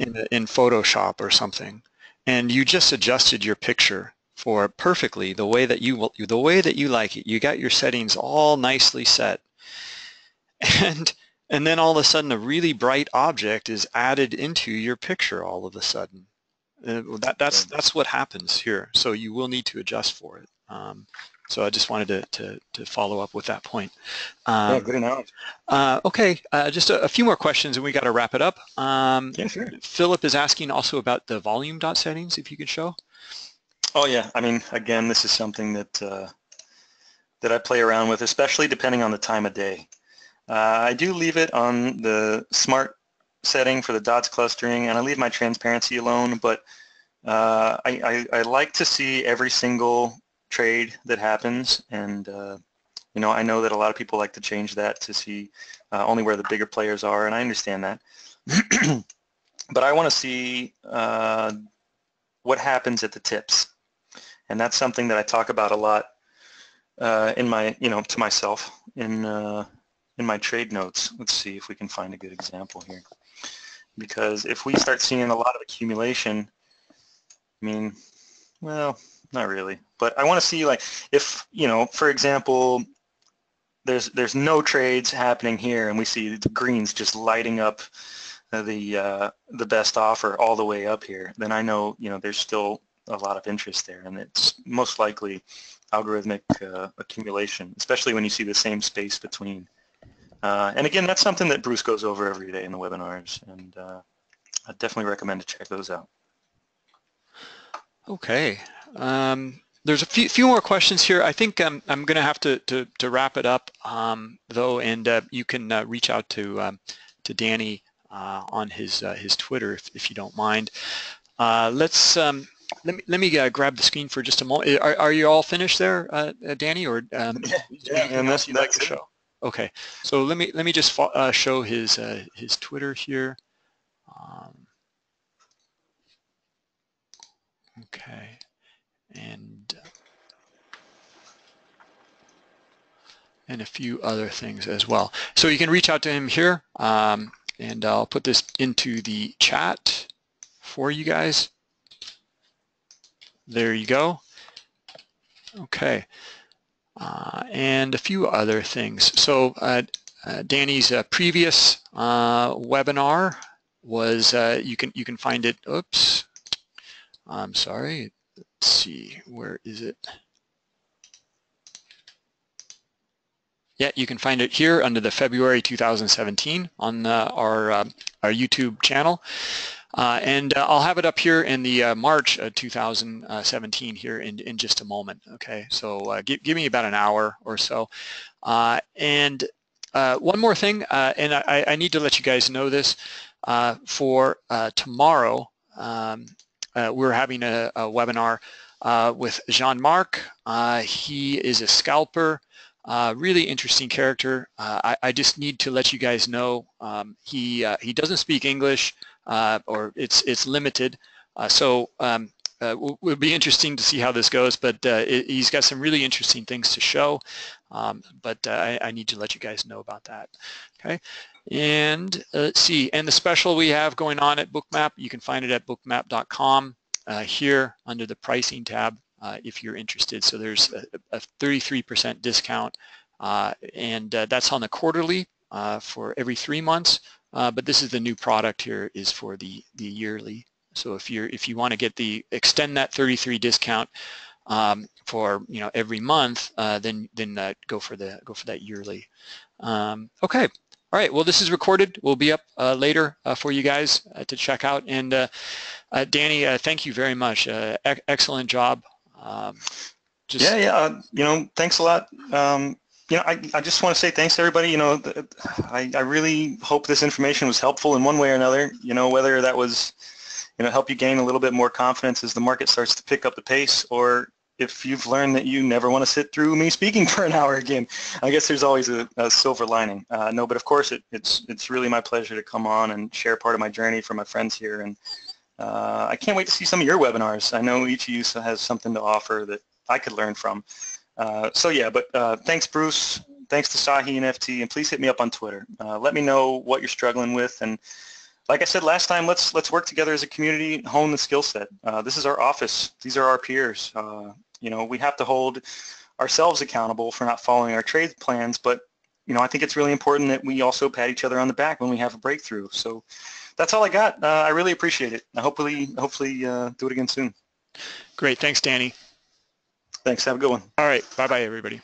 in Photoshop or something, and you just adjusted your picture for perfectly the way that you like it. You got your settings all nicely set. And then all of a sudden a really bright object is added into your picture all of a sudden. That's what happens here. So you will need to adjust for it. So I just wanted to follow up with that point. Yeah, good enough. Okay, just a few more questions and we got to wrap it up. Yeah, sure. Philip is asking also about the volume.settings, if you could show. Oh yeah, I mean, again, this is something that, that I play around with, especially depending on the time of day. I do leave it on the smart setting for the dots clustering, and I leave my transparency alone, but I like to see every single trade that happens, and you know, I know that a lot of people like to change that to see only where the bigger players are, and I understand that. But I want to see what happens at the tips, and that's something that I talk about a lot in my, you know, to myself in my trade notes. Let's see if we can find a good example here, because if we start seeing a lot of accumulation, I mean, well, not really, but I want to see, like, if, you know, for example, there's no trades happening here, and we see the greens just lighting up the best offer all the way up here, then I know, you know, there's still a lot of interest there, and it's most likely algorithmic accumulation, especially when you see the same space between. And again, that's something that Bruce goes over every day in the webinars, and I definitely recommend to check those out. Okay, there's a few more questions here. I think I'm going to have to wrap it up, though, and you can reach out to Danny on his Twitter if you don't mind. Let me grab the screen for just a moment. Are you all finished there, Danny, or yeah, unless you'd like to show? Okay, so let me just show his Twitter here. Okay, and a few other things as well. So you can reach out to him here, and I'll put this into the chat for you guys. There you go. Okay. And a few other things. So Danny's previous webinar was, you can find it, oops, I'm sorry, let's see, where is it? Yeah, you can find it here under the February 2017 on our YouTube channel. And I'll have it up here in the March 2017 here in just a moment. Okay, so give me about an hour or so. And one more thing, and I need to let you guys know this. For tomorrow, we're having a webinar with Jean-Marc. He is a scalper. Really interesting character. I just need to let you guys know he doesn't speak English, or it's limited. So it'll be interesting to see how this goes, but he's got some really interesting things to show. But I need to let you guys know about that. Okay, and let's see. And the special we have going on at Bookmap, you can find it at bookmap.com here under the pricing tab. If you're interested, so there's a 33% discount, and that's on the quarterly for every 3 months, but this is the new product here is for the yearly. So if you want to get extend that 33 discount for every month, then go for that yearly. Okay. All right, well, this is recorded. We'll be up later for you guys to check out. And Danny, thank you very much. Excellent job. Thanks a lot. I just want to say thanks to everybody. I really hope this information was helpful in one way or another, whether that was, help you gain a little bit more confidence as the market starts to pick up the pace, or if you've learned that you never want to sit through me speaking for an hour again. I guess there's always a silver lining. No, but of course it's really my pleasure to come on and share part of my journey for my friends here. And I can't wait to see some of your webinars. I know each of you has something to offer that I could learn from. Thanks, Bruce. Thanks to Sahi and FT. And please hit me up on Twitter. Let me know what you're struggling with. And like I said last time, let's work together as a community, hone the skill set. This is our office. These are our peers. We have to hold ourselves accountable for not following our trade plans, but I think it's really important that we also pat each other on the back when we have a breakthrough. So that's all I got. I really appreciate it. I hopefully do it again soon. Great. Thanks, Danny. Thanks. Have a good one. All right. Bye-bye, everybody.